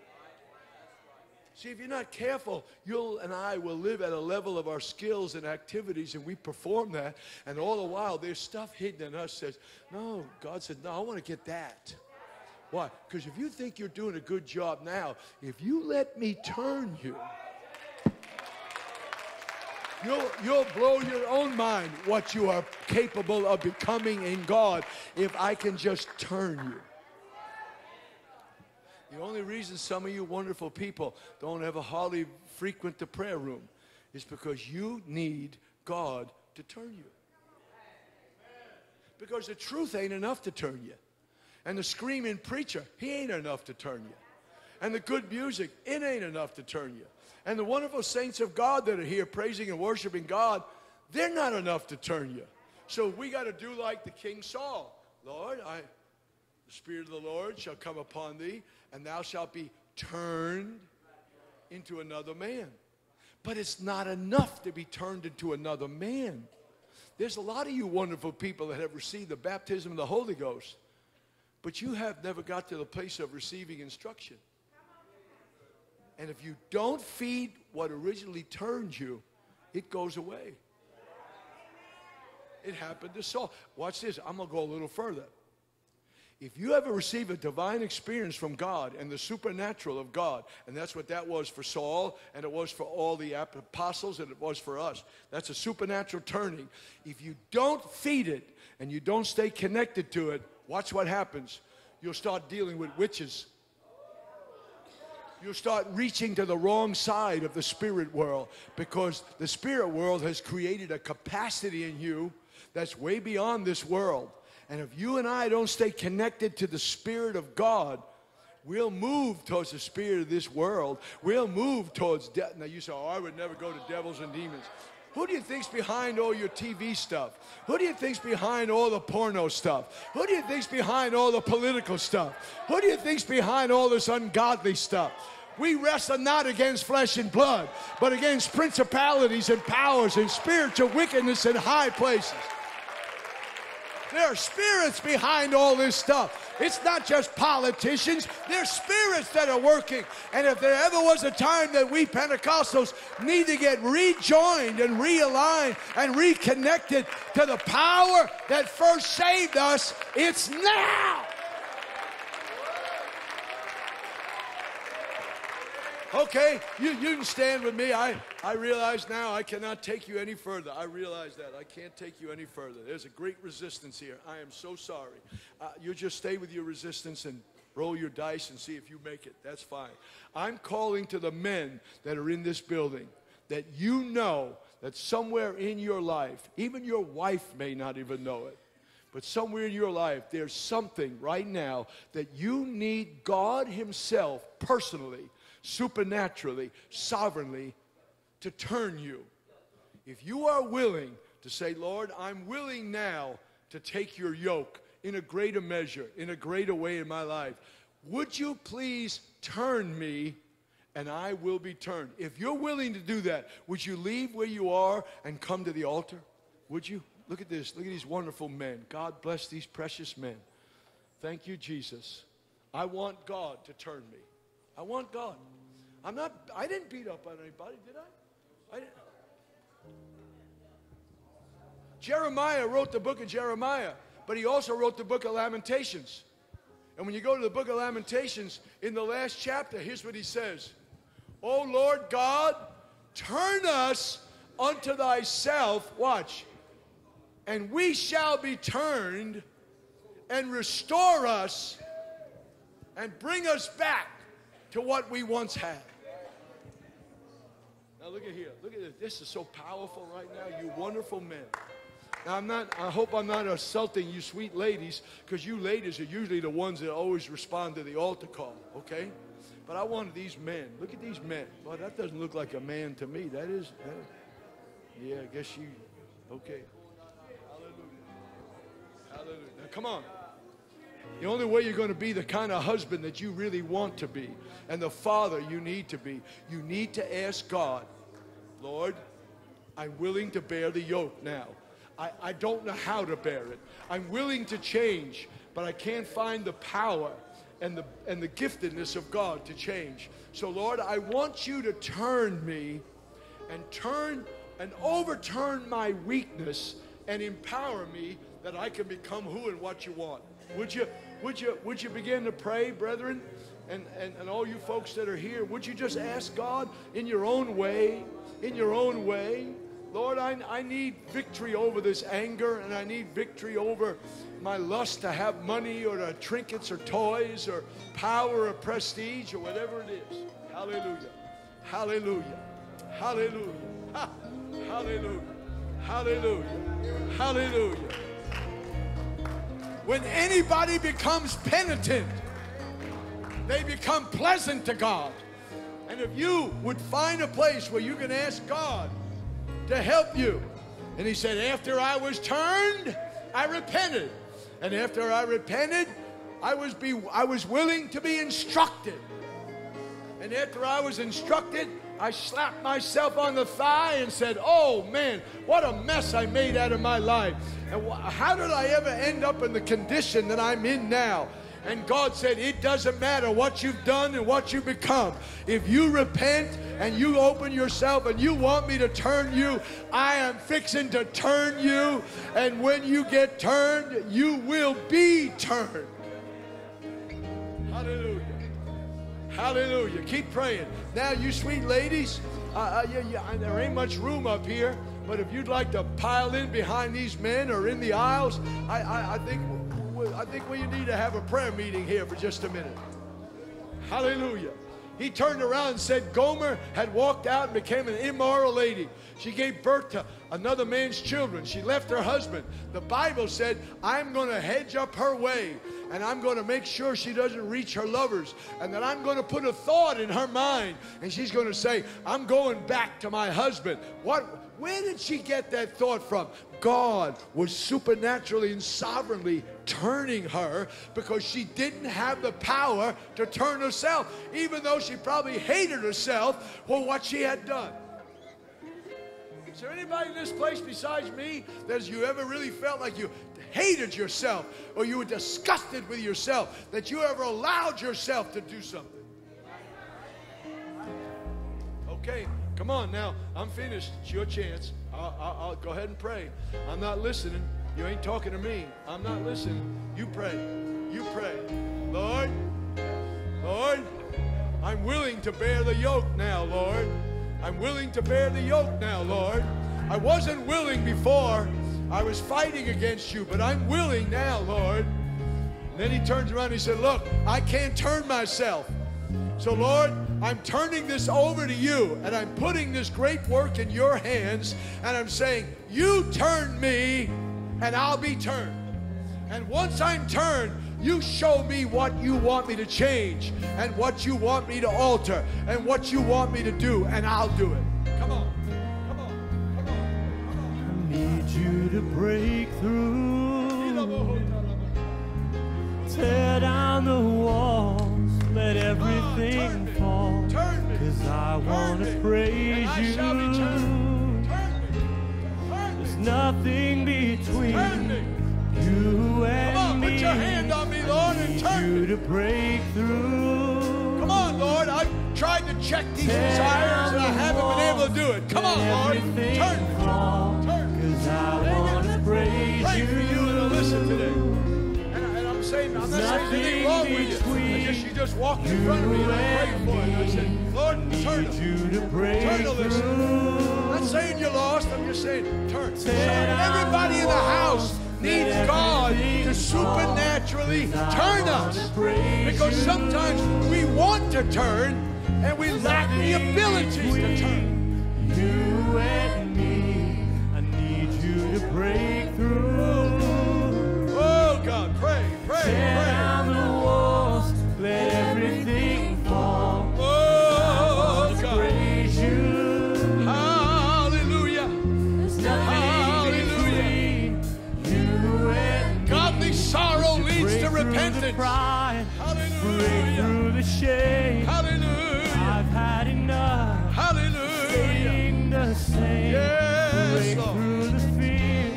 See, if you're not careful, you'll and I will live at a level of our skills and activities, and we perform that, and all the while there's stuff hidden in us that says, no, God said, no, I want to get that. Why? Because if you think you're doing a good job now, if you let me turn you, You'll, you'll blow your own mind what you are capable of becoming in God if I can just turn you. The only reason some of you wonderful people don't ever hardly frequent the prayer room is because you need God to turn you. Because the truth ain't enough to turn you. And the screaming preacher, he ain't enough to turn you. And the good music, it ain't enough to turn you. And the wonderful saints of God that are here praising and worshiping God, they're not enough to turn you. So we got to do like the King Saul. Lord, I, the Spirit of the Lord shall come upon thee, and thou shalt be turned into another man. But it's not enough to be turned into another man. There's a lot of you wonderful people that have received the baptism of the Holy Ghost, but you have never got to the place of receiving instruction. And if you don't feed what originally turned you, it goes away. It happened to Saul. Watch this. I'm going to go a little further. If you ever receive a divine experience from God and the supernatural of God, and that's what that was for Saul, and it was for all the apostles, and it was for us. That's a supernatural turning. If you don't feed it and you don't stay connected to it, watch what happens. You'll start dealing with witches. You'll start reaching to the wrong side of the spirit world because the spirit world has created a capacity in you that's way beyond this world. And if you and I don't stay connected to the Spirit of God, we'll move towards the spirit of this world. We'll move towards death. Now you say, oh, I would never go to devils and demons. Who do you think's behind all your T V stuff? Who do you think's behind all the porno stuff? Who do you think's behind all the political stuff? Who do you think's behind all this ungodly stuff? We wrestle not against flesh and blood, but against principalities and powers and spiritual wickedness in high places. There are spirits behind all this stuff. It's not just politicians. There's spirits that are working. And if there ever was a time that we Pentecostals need to get rejoined and realigned and reconnected to the power that first saved us, it's now. Okay, you, you can stand with me. I, I realize now I cannot take you any further. I realize that. I can't take you any further. There's a great resistance here. I am so sorry. Uh, you just stay with your resistance and roll your dice and see if you make it. That's fine. I'm calling to the men that are in this building that you know that somewhere in your life, even your wife may not even know it, but somewhere in your life there's something right now that you need God Himself personally, supernaturally, sovereignly, to turn you. If you are willing to say, Lord, I'm willing now to take your yoke in a greater measure, in a greater way in my life, would you please turn me and I will be turned? If you're willing to do that, would you leave where you are and come to the altar? Would you? Look at this. Look at these wonderful men. God bless these precious men. Thank you, Jesus. I want God to turn me. I want God. I'm not, I didn't beat up on anybody, did I? I didn't. Jeremiah wrote the book of Jeremiah, but he also wrote the book of Lamentations. And when you go to the book of Lamentations, in the last chapter, here's what he says. O Lord God, turn us unto thyself, watch, and we shall be turned, and restore us, and bring us back to what we once had. Now look at here. Look at this. This is so powerful right now, you wonderful men. Now I'm not, I hope I'm not assaulting you sweet ladies, because you ladies are usually the ones that always respond to the altar call, okay? But I wanted these men. Look at these men. Well, that doesn't look like a man to me. That is, that is. Yeah, I guess you, okay. Hallelujah. Hallelujah. Now come on. The only way you're going to be the kind of husband that you really want to be and the father you need to be, you need to ask God, Lord, I'm willing to bear the yoke now. I, I don't know how to bear it. I'm willing to change, but I can't find the power and the, and the giftedness of God to change. So, Lord, I want you to turn me and turn and overturn my weakness and empower me that I can become who and what you want. Would you, would you, would you begin to pray, brethren, and, and, and all you folks that are here, would you just ask God in your own way, in your own way, Lord, I, I need victory over this anger, and I need victory over my lust to have money or to trinkets or toys or power or prestige or whatever it is. Hallelujah. Hallelujah. Hallelujah. Ha. Hallelujah. Hallelujah. Hallelujah. When anybody becomes penitent, they become pleasant to God. And if you would find a place where you can ask God to help you. And he said, after I was turned, I repented. And after I repented, I was, be, I was willing to be instructed. And after I was instructed, I slapped myself on the thigh and said, oh man, what a mess I made out of my life. And how did I ever end up in the condition that I'm in now? And God said, it doesn't matter what you've done and what you've become. If you repent and you open yourself and you want me to turn you, I am fixing to turn you. And when you get turned, you will be turned. Hallelujah. Hallelujah. Keep praying. Now, you sweet ladies, uh, uh, yeah, yeah, there ain't much room up here, but if you'd like to pile in behind these men or in the aisles, I, I, I think... I think we need to have a prayer meeting here for just a minute. Hallelujah. He turned around and said Gomer had walked out and became an immoral lady. She gave birth to another man's children. She left her husband. The Bible said, I'm going to hedge up her way, and I'm going to make sure she doesn't reach her lovers, and that I'm going to put a thought in her mind, and she's going to say, I'm going back to my husband. What? Where did she get that thought from? God was supernaturally and sovereignly turning her because she didn't have the power to turn herself, even though she probably hated herself for what she had done. Is there anybody in this place besides me that you ever really felt like you hated yourself or you were disgusted with yourself, that you ever allowed yourself to do something? Okay. Come on now, I'm finished. It's your chance. I'll, I'll, I'll go ahead and pray. I'm not listening. You ain't talking to me. I'm not listening. You pray. You pray. Lord, Lord, I'm willing to bear the yoke now, Lord. I'm willing to bear the yoke now, Lord. I wasn't willing before. I was fighting against you, but I'm willing now, Lord. And then he turns around and he said, look, I can't turn myself. So, Lord, I'm turning this over to you, and I'm putting this great work in your hands, and I'm saying, you turn me, and I'll be turned. And once I'm turned, you show me what you want me to change, and what you want me to alter, and what you want me to do, and I'll do it. Come on. Come on. Come on. Come on. I need you to break through. Tear down the wall. Let everything turn me, fall, turn me, cause I want to praise you. Turn me, turn me. There's nothing between me, you and come on, me. Put your hand on me, Lord, and turn you me. To break through. Come on, Lord, I tried to check these desires and I haven't been able to do it. Come on, Lord. Turn me. Fall, turn me. I praise pray you. For you and listen today. And, I, and I'm saying, I'm not saying anything wrong with you. I just, you just walked in front of me and I prayed for it. And I said, Lord, turn them. Turn to listen. I'm not saying you're lost. I'm just saying, turn. So everybody in the house needs God to supernaturally turn us, because sometimes we want to turn and we lack the ability to turn. You and me, I need you to break through. Oh God, pray, pray, pray. Tear down the walls, let everything fall. Oh God, praise you. Hallelujah. Sorrow leads to repentance. Pride, hallelujah. Through the shame. Hallelujah. I've had enough. Hallelujah. Sing the same. Yes, Lord. Through the fear.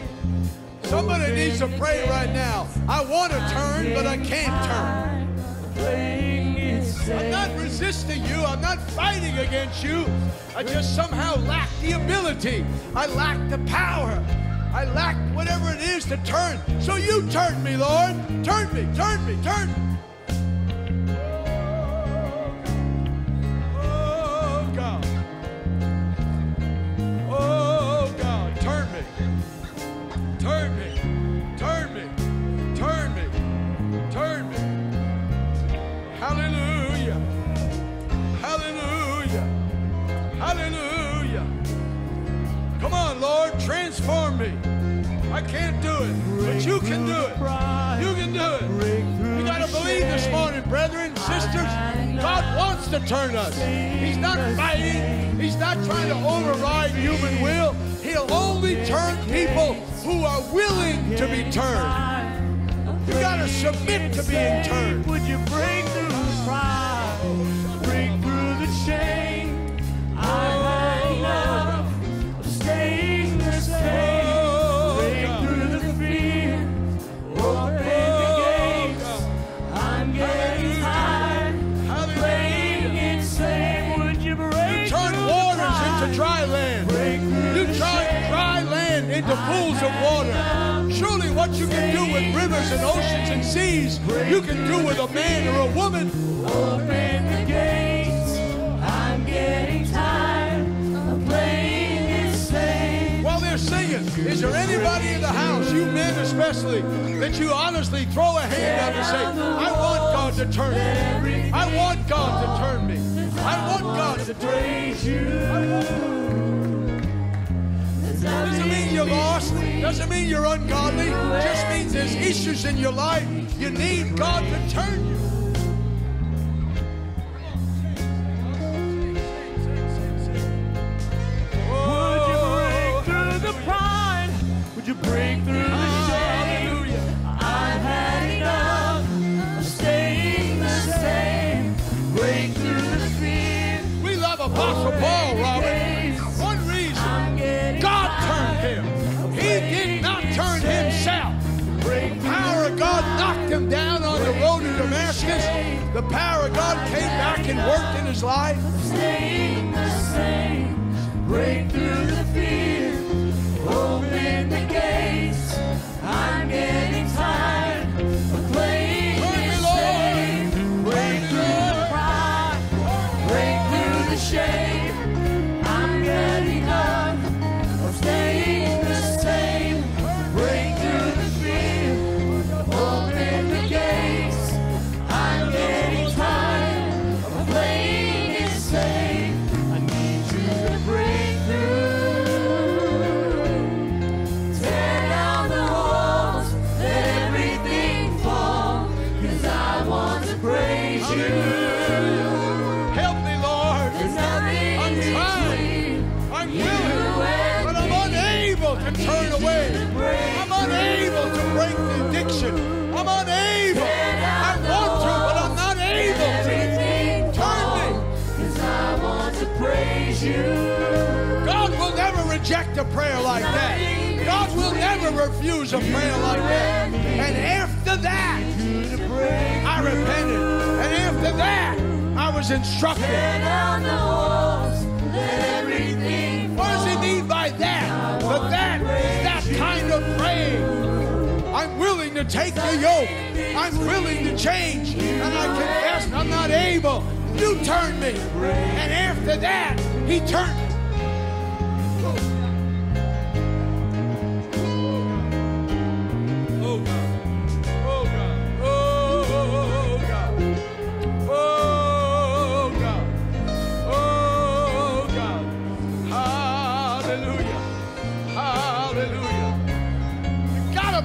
Somebody needs to pray right now. I want to turn, but I can't turn. I'm not resisting you. I'm not fighting against you. I just somehow lack the ability. I lack the power. I lack whatever it is to turn. So you turn me, Lord. Turn me, turn me, turn me. Oh, God. Oh, God. Turn me. Turn me. Turn me. Turn me. Turn me. Hallelujah. Hallelujah. Hallelujah. Come on, Lord, transform me. I can't do it, but you can do it. You can do it. You got to believe this morning, brethren, sisters. God wants to turn us. He's not fighting. He's not trying to override human will. He'll only turn people who are willing to be turned. You got to submit to being turned. Would you break through the pride? Break through the shame. I had enough. Staying the same, oh, break God. Through the fear, open oh, the gates, God. I'm getting tired, playing insane, would you break you turn waters pride. Into dry land, you turn dry land into pools of water. Surely what you can do with rivers and oceans and seas, you can do with a man or a woman. Open the gates, I'm getting tired, I'm playing. While they're singing, is there anybody in the house, you men especially, that you honestly throw a hand up and say, I want God to turn me. I want God to turn me. I want God to turn me. Doesn't mean you're lost. Doesn't mean you're ungodly. Just means there's issues in your life. You need God to turn you. You break through the shame. I've had enough of staying the same. Break through the fear. We love Apostle Paul, Robin. One reason, God turned him. He did not turn himself. The power of God knocked him down on the road to Damascus. The power of God came back and worked in his life. Staying the same. Break through the fear. Open the gates, I'm getting tired of playing this game. Break through the pride, break through the shame. I'm getting up, I'm staying the same. Break through the fear, open the gates. I'm getting tired of playing this game. I need you to break through. Turn away. I'm unable to break the addiction. I'm unable. I want to, but I'm not able to. Turn me. Because I want to praise you. God will never reject a prayer like that. God will never refuse a prayer like that. And after that, I repented. And after that, I was instructed. What does he mean by that? But that is that kind of praise. I'm willing to take the yoke. I'm willing to change. And I confess I'm not able. You turn me. And after that, he turned me.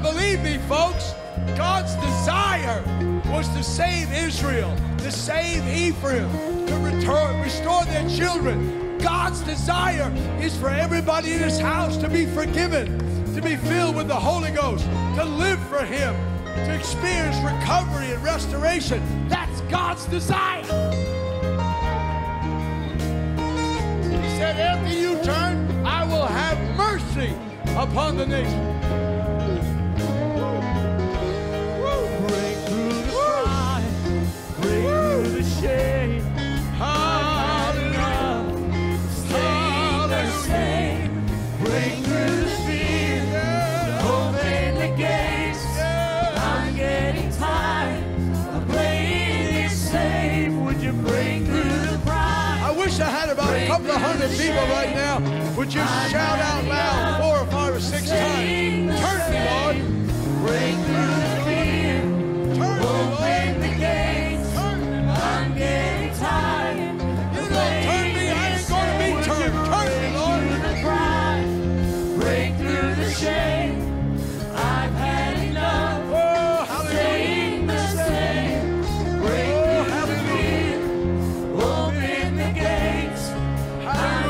Believe me, folks, God's desire was to save Israel, to save Ephraim, to return, restore their children. God's desire is for everybody in this house to be forgiven, to be filled with the Holy Ghost, to live for Him, to experience recovery and restoration. That's God's desire. He said, after you turn, I will have mercy upon the nation. People right now, would you I shout out loud four or five or six times? Turn me, Lord. Break through the fear. Turn me, Lord. The gates. Turn me, Lord. I'm getting tired. You don't turn me. I ain't going to be turned. Turn me, Lord. The pride. Break through the shame. I've had enough. Oh, hallelujah. Staying the same. Break oh, through the fear. Open the gates. Hallelujah.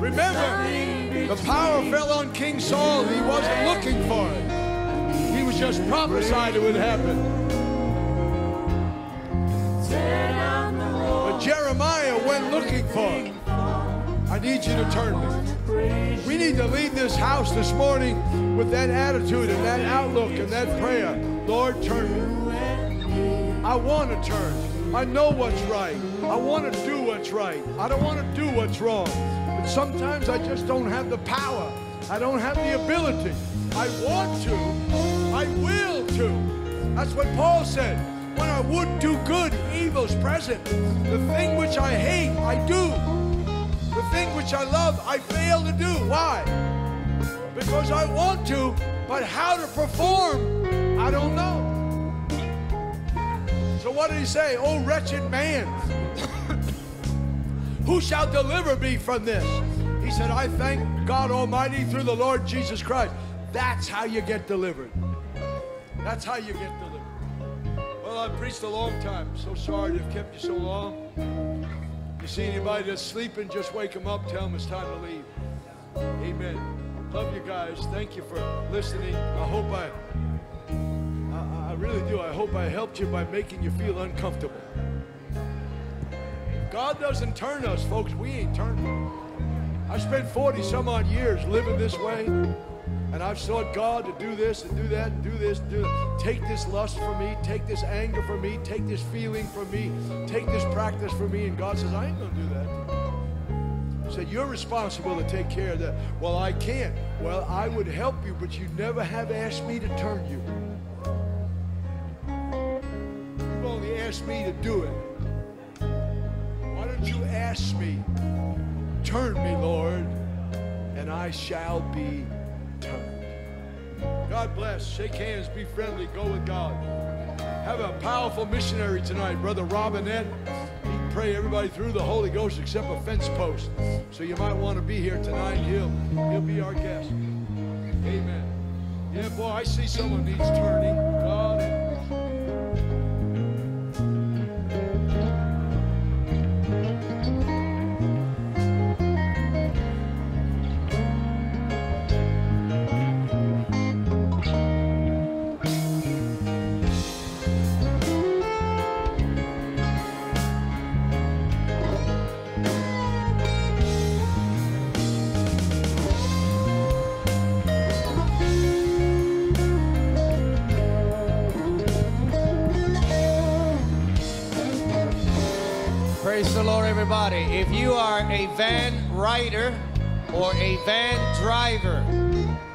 Remember, the power fell on King Saul. He wasn't looking for it. He was just prophesying it would happen. But Jeremiah went looking for it. I need you to turn me. We need to leave this house this morning with that attitude and that outlook and that prayer. Lord, turn me. I want to turn. I know what's right. I want to do what's right. I don't want to do what's wrong. Sometimes I just don't have the power. I don't have the ability. I want to. I will to. That's what Paul said. When I would do good, evil's present. The thing which I hate, I do. The thing which I love, I fail to do. Why? Because I want to, but how to perform, I don't know. So what did he say? Oh, wretched man. Who shall deliver me from this? He said, I thank God Almighty through the Lord Jesus Christ. That's how you get delivered. That's how you get delivered. Well, I preached a long time. So sorry to have kept you so long. You see anybody that's sleeping, just wake them up, tell them it's time to leave. Amen. Love you guys. Thank you for listening. I hope I, I, I really do. I hope I helped you by making you feel uncomfortable. God doesn't turn us, folks. We ain't turning. I spent forty some odd years living this way, and I've sought God to do this and do that and do this and do that. Take this lust from me. Take this anger from me. Take this feeling from me. Take this practice from me. And God says, I ain't going to do that. He said, you're responsible to take care of that. Well, I can't. Well, I would help you, but you never have asked me to turn you. You've only asked me to do it. You ask me, turn me, Lord, and I shall be turned. God bless. Shake hands. Be friendly. Go with God. Have a powerful missionary tonight, Brother Robinette. He can pray everybody through the Holy Ghost except a fence post. So you might want to be here tonight. He'll, he'll be our guest. Amen. Yeah, boy, I see someone needs turning. God. Lord, everybody. If you are a van rider or a van driver,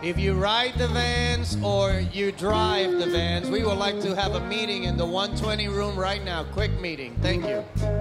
if you ride the vans or you drive the vans, we would like to have a meeting in the one twenty room right now. Quick meeting. Thank you.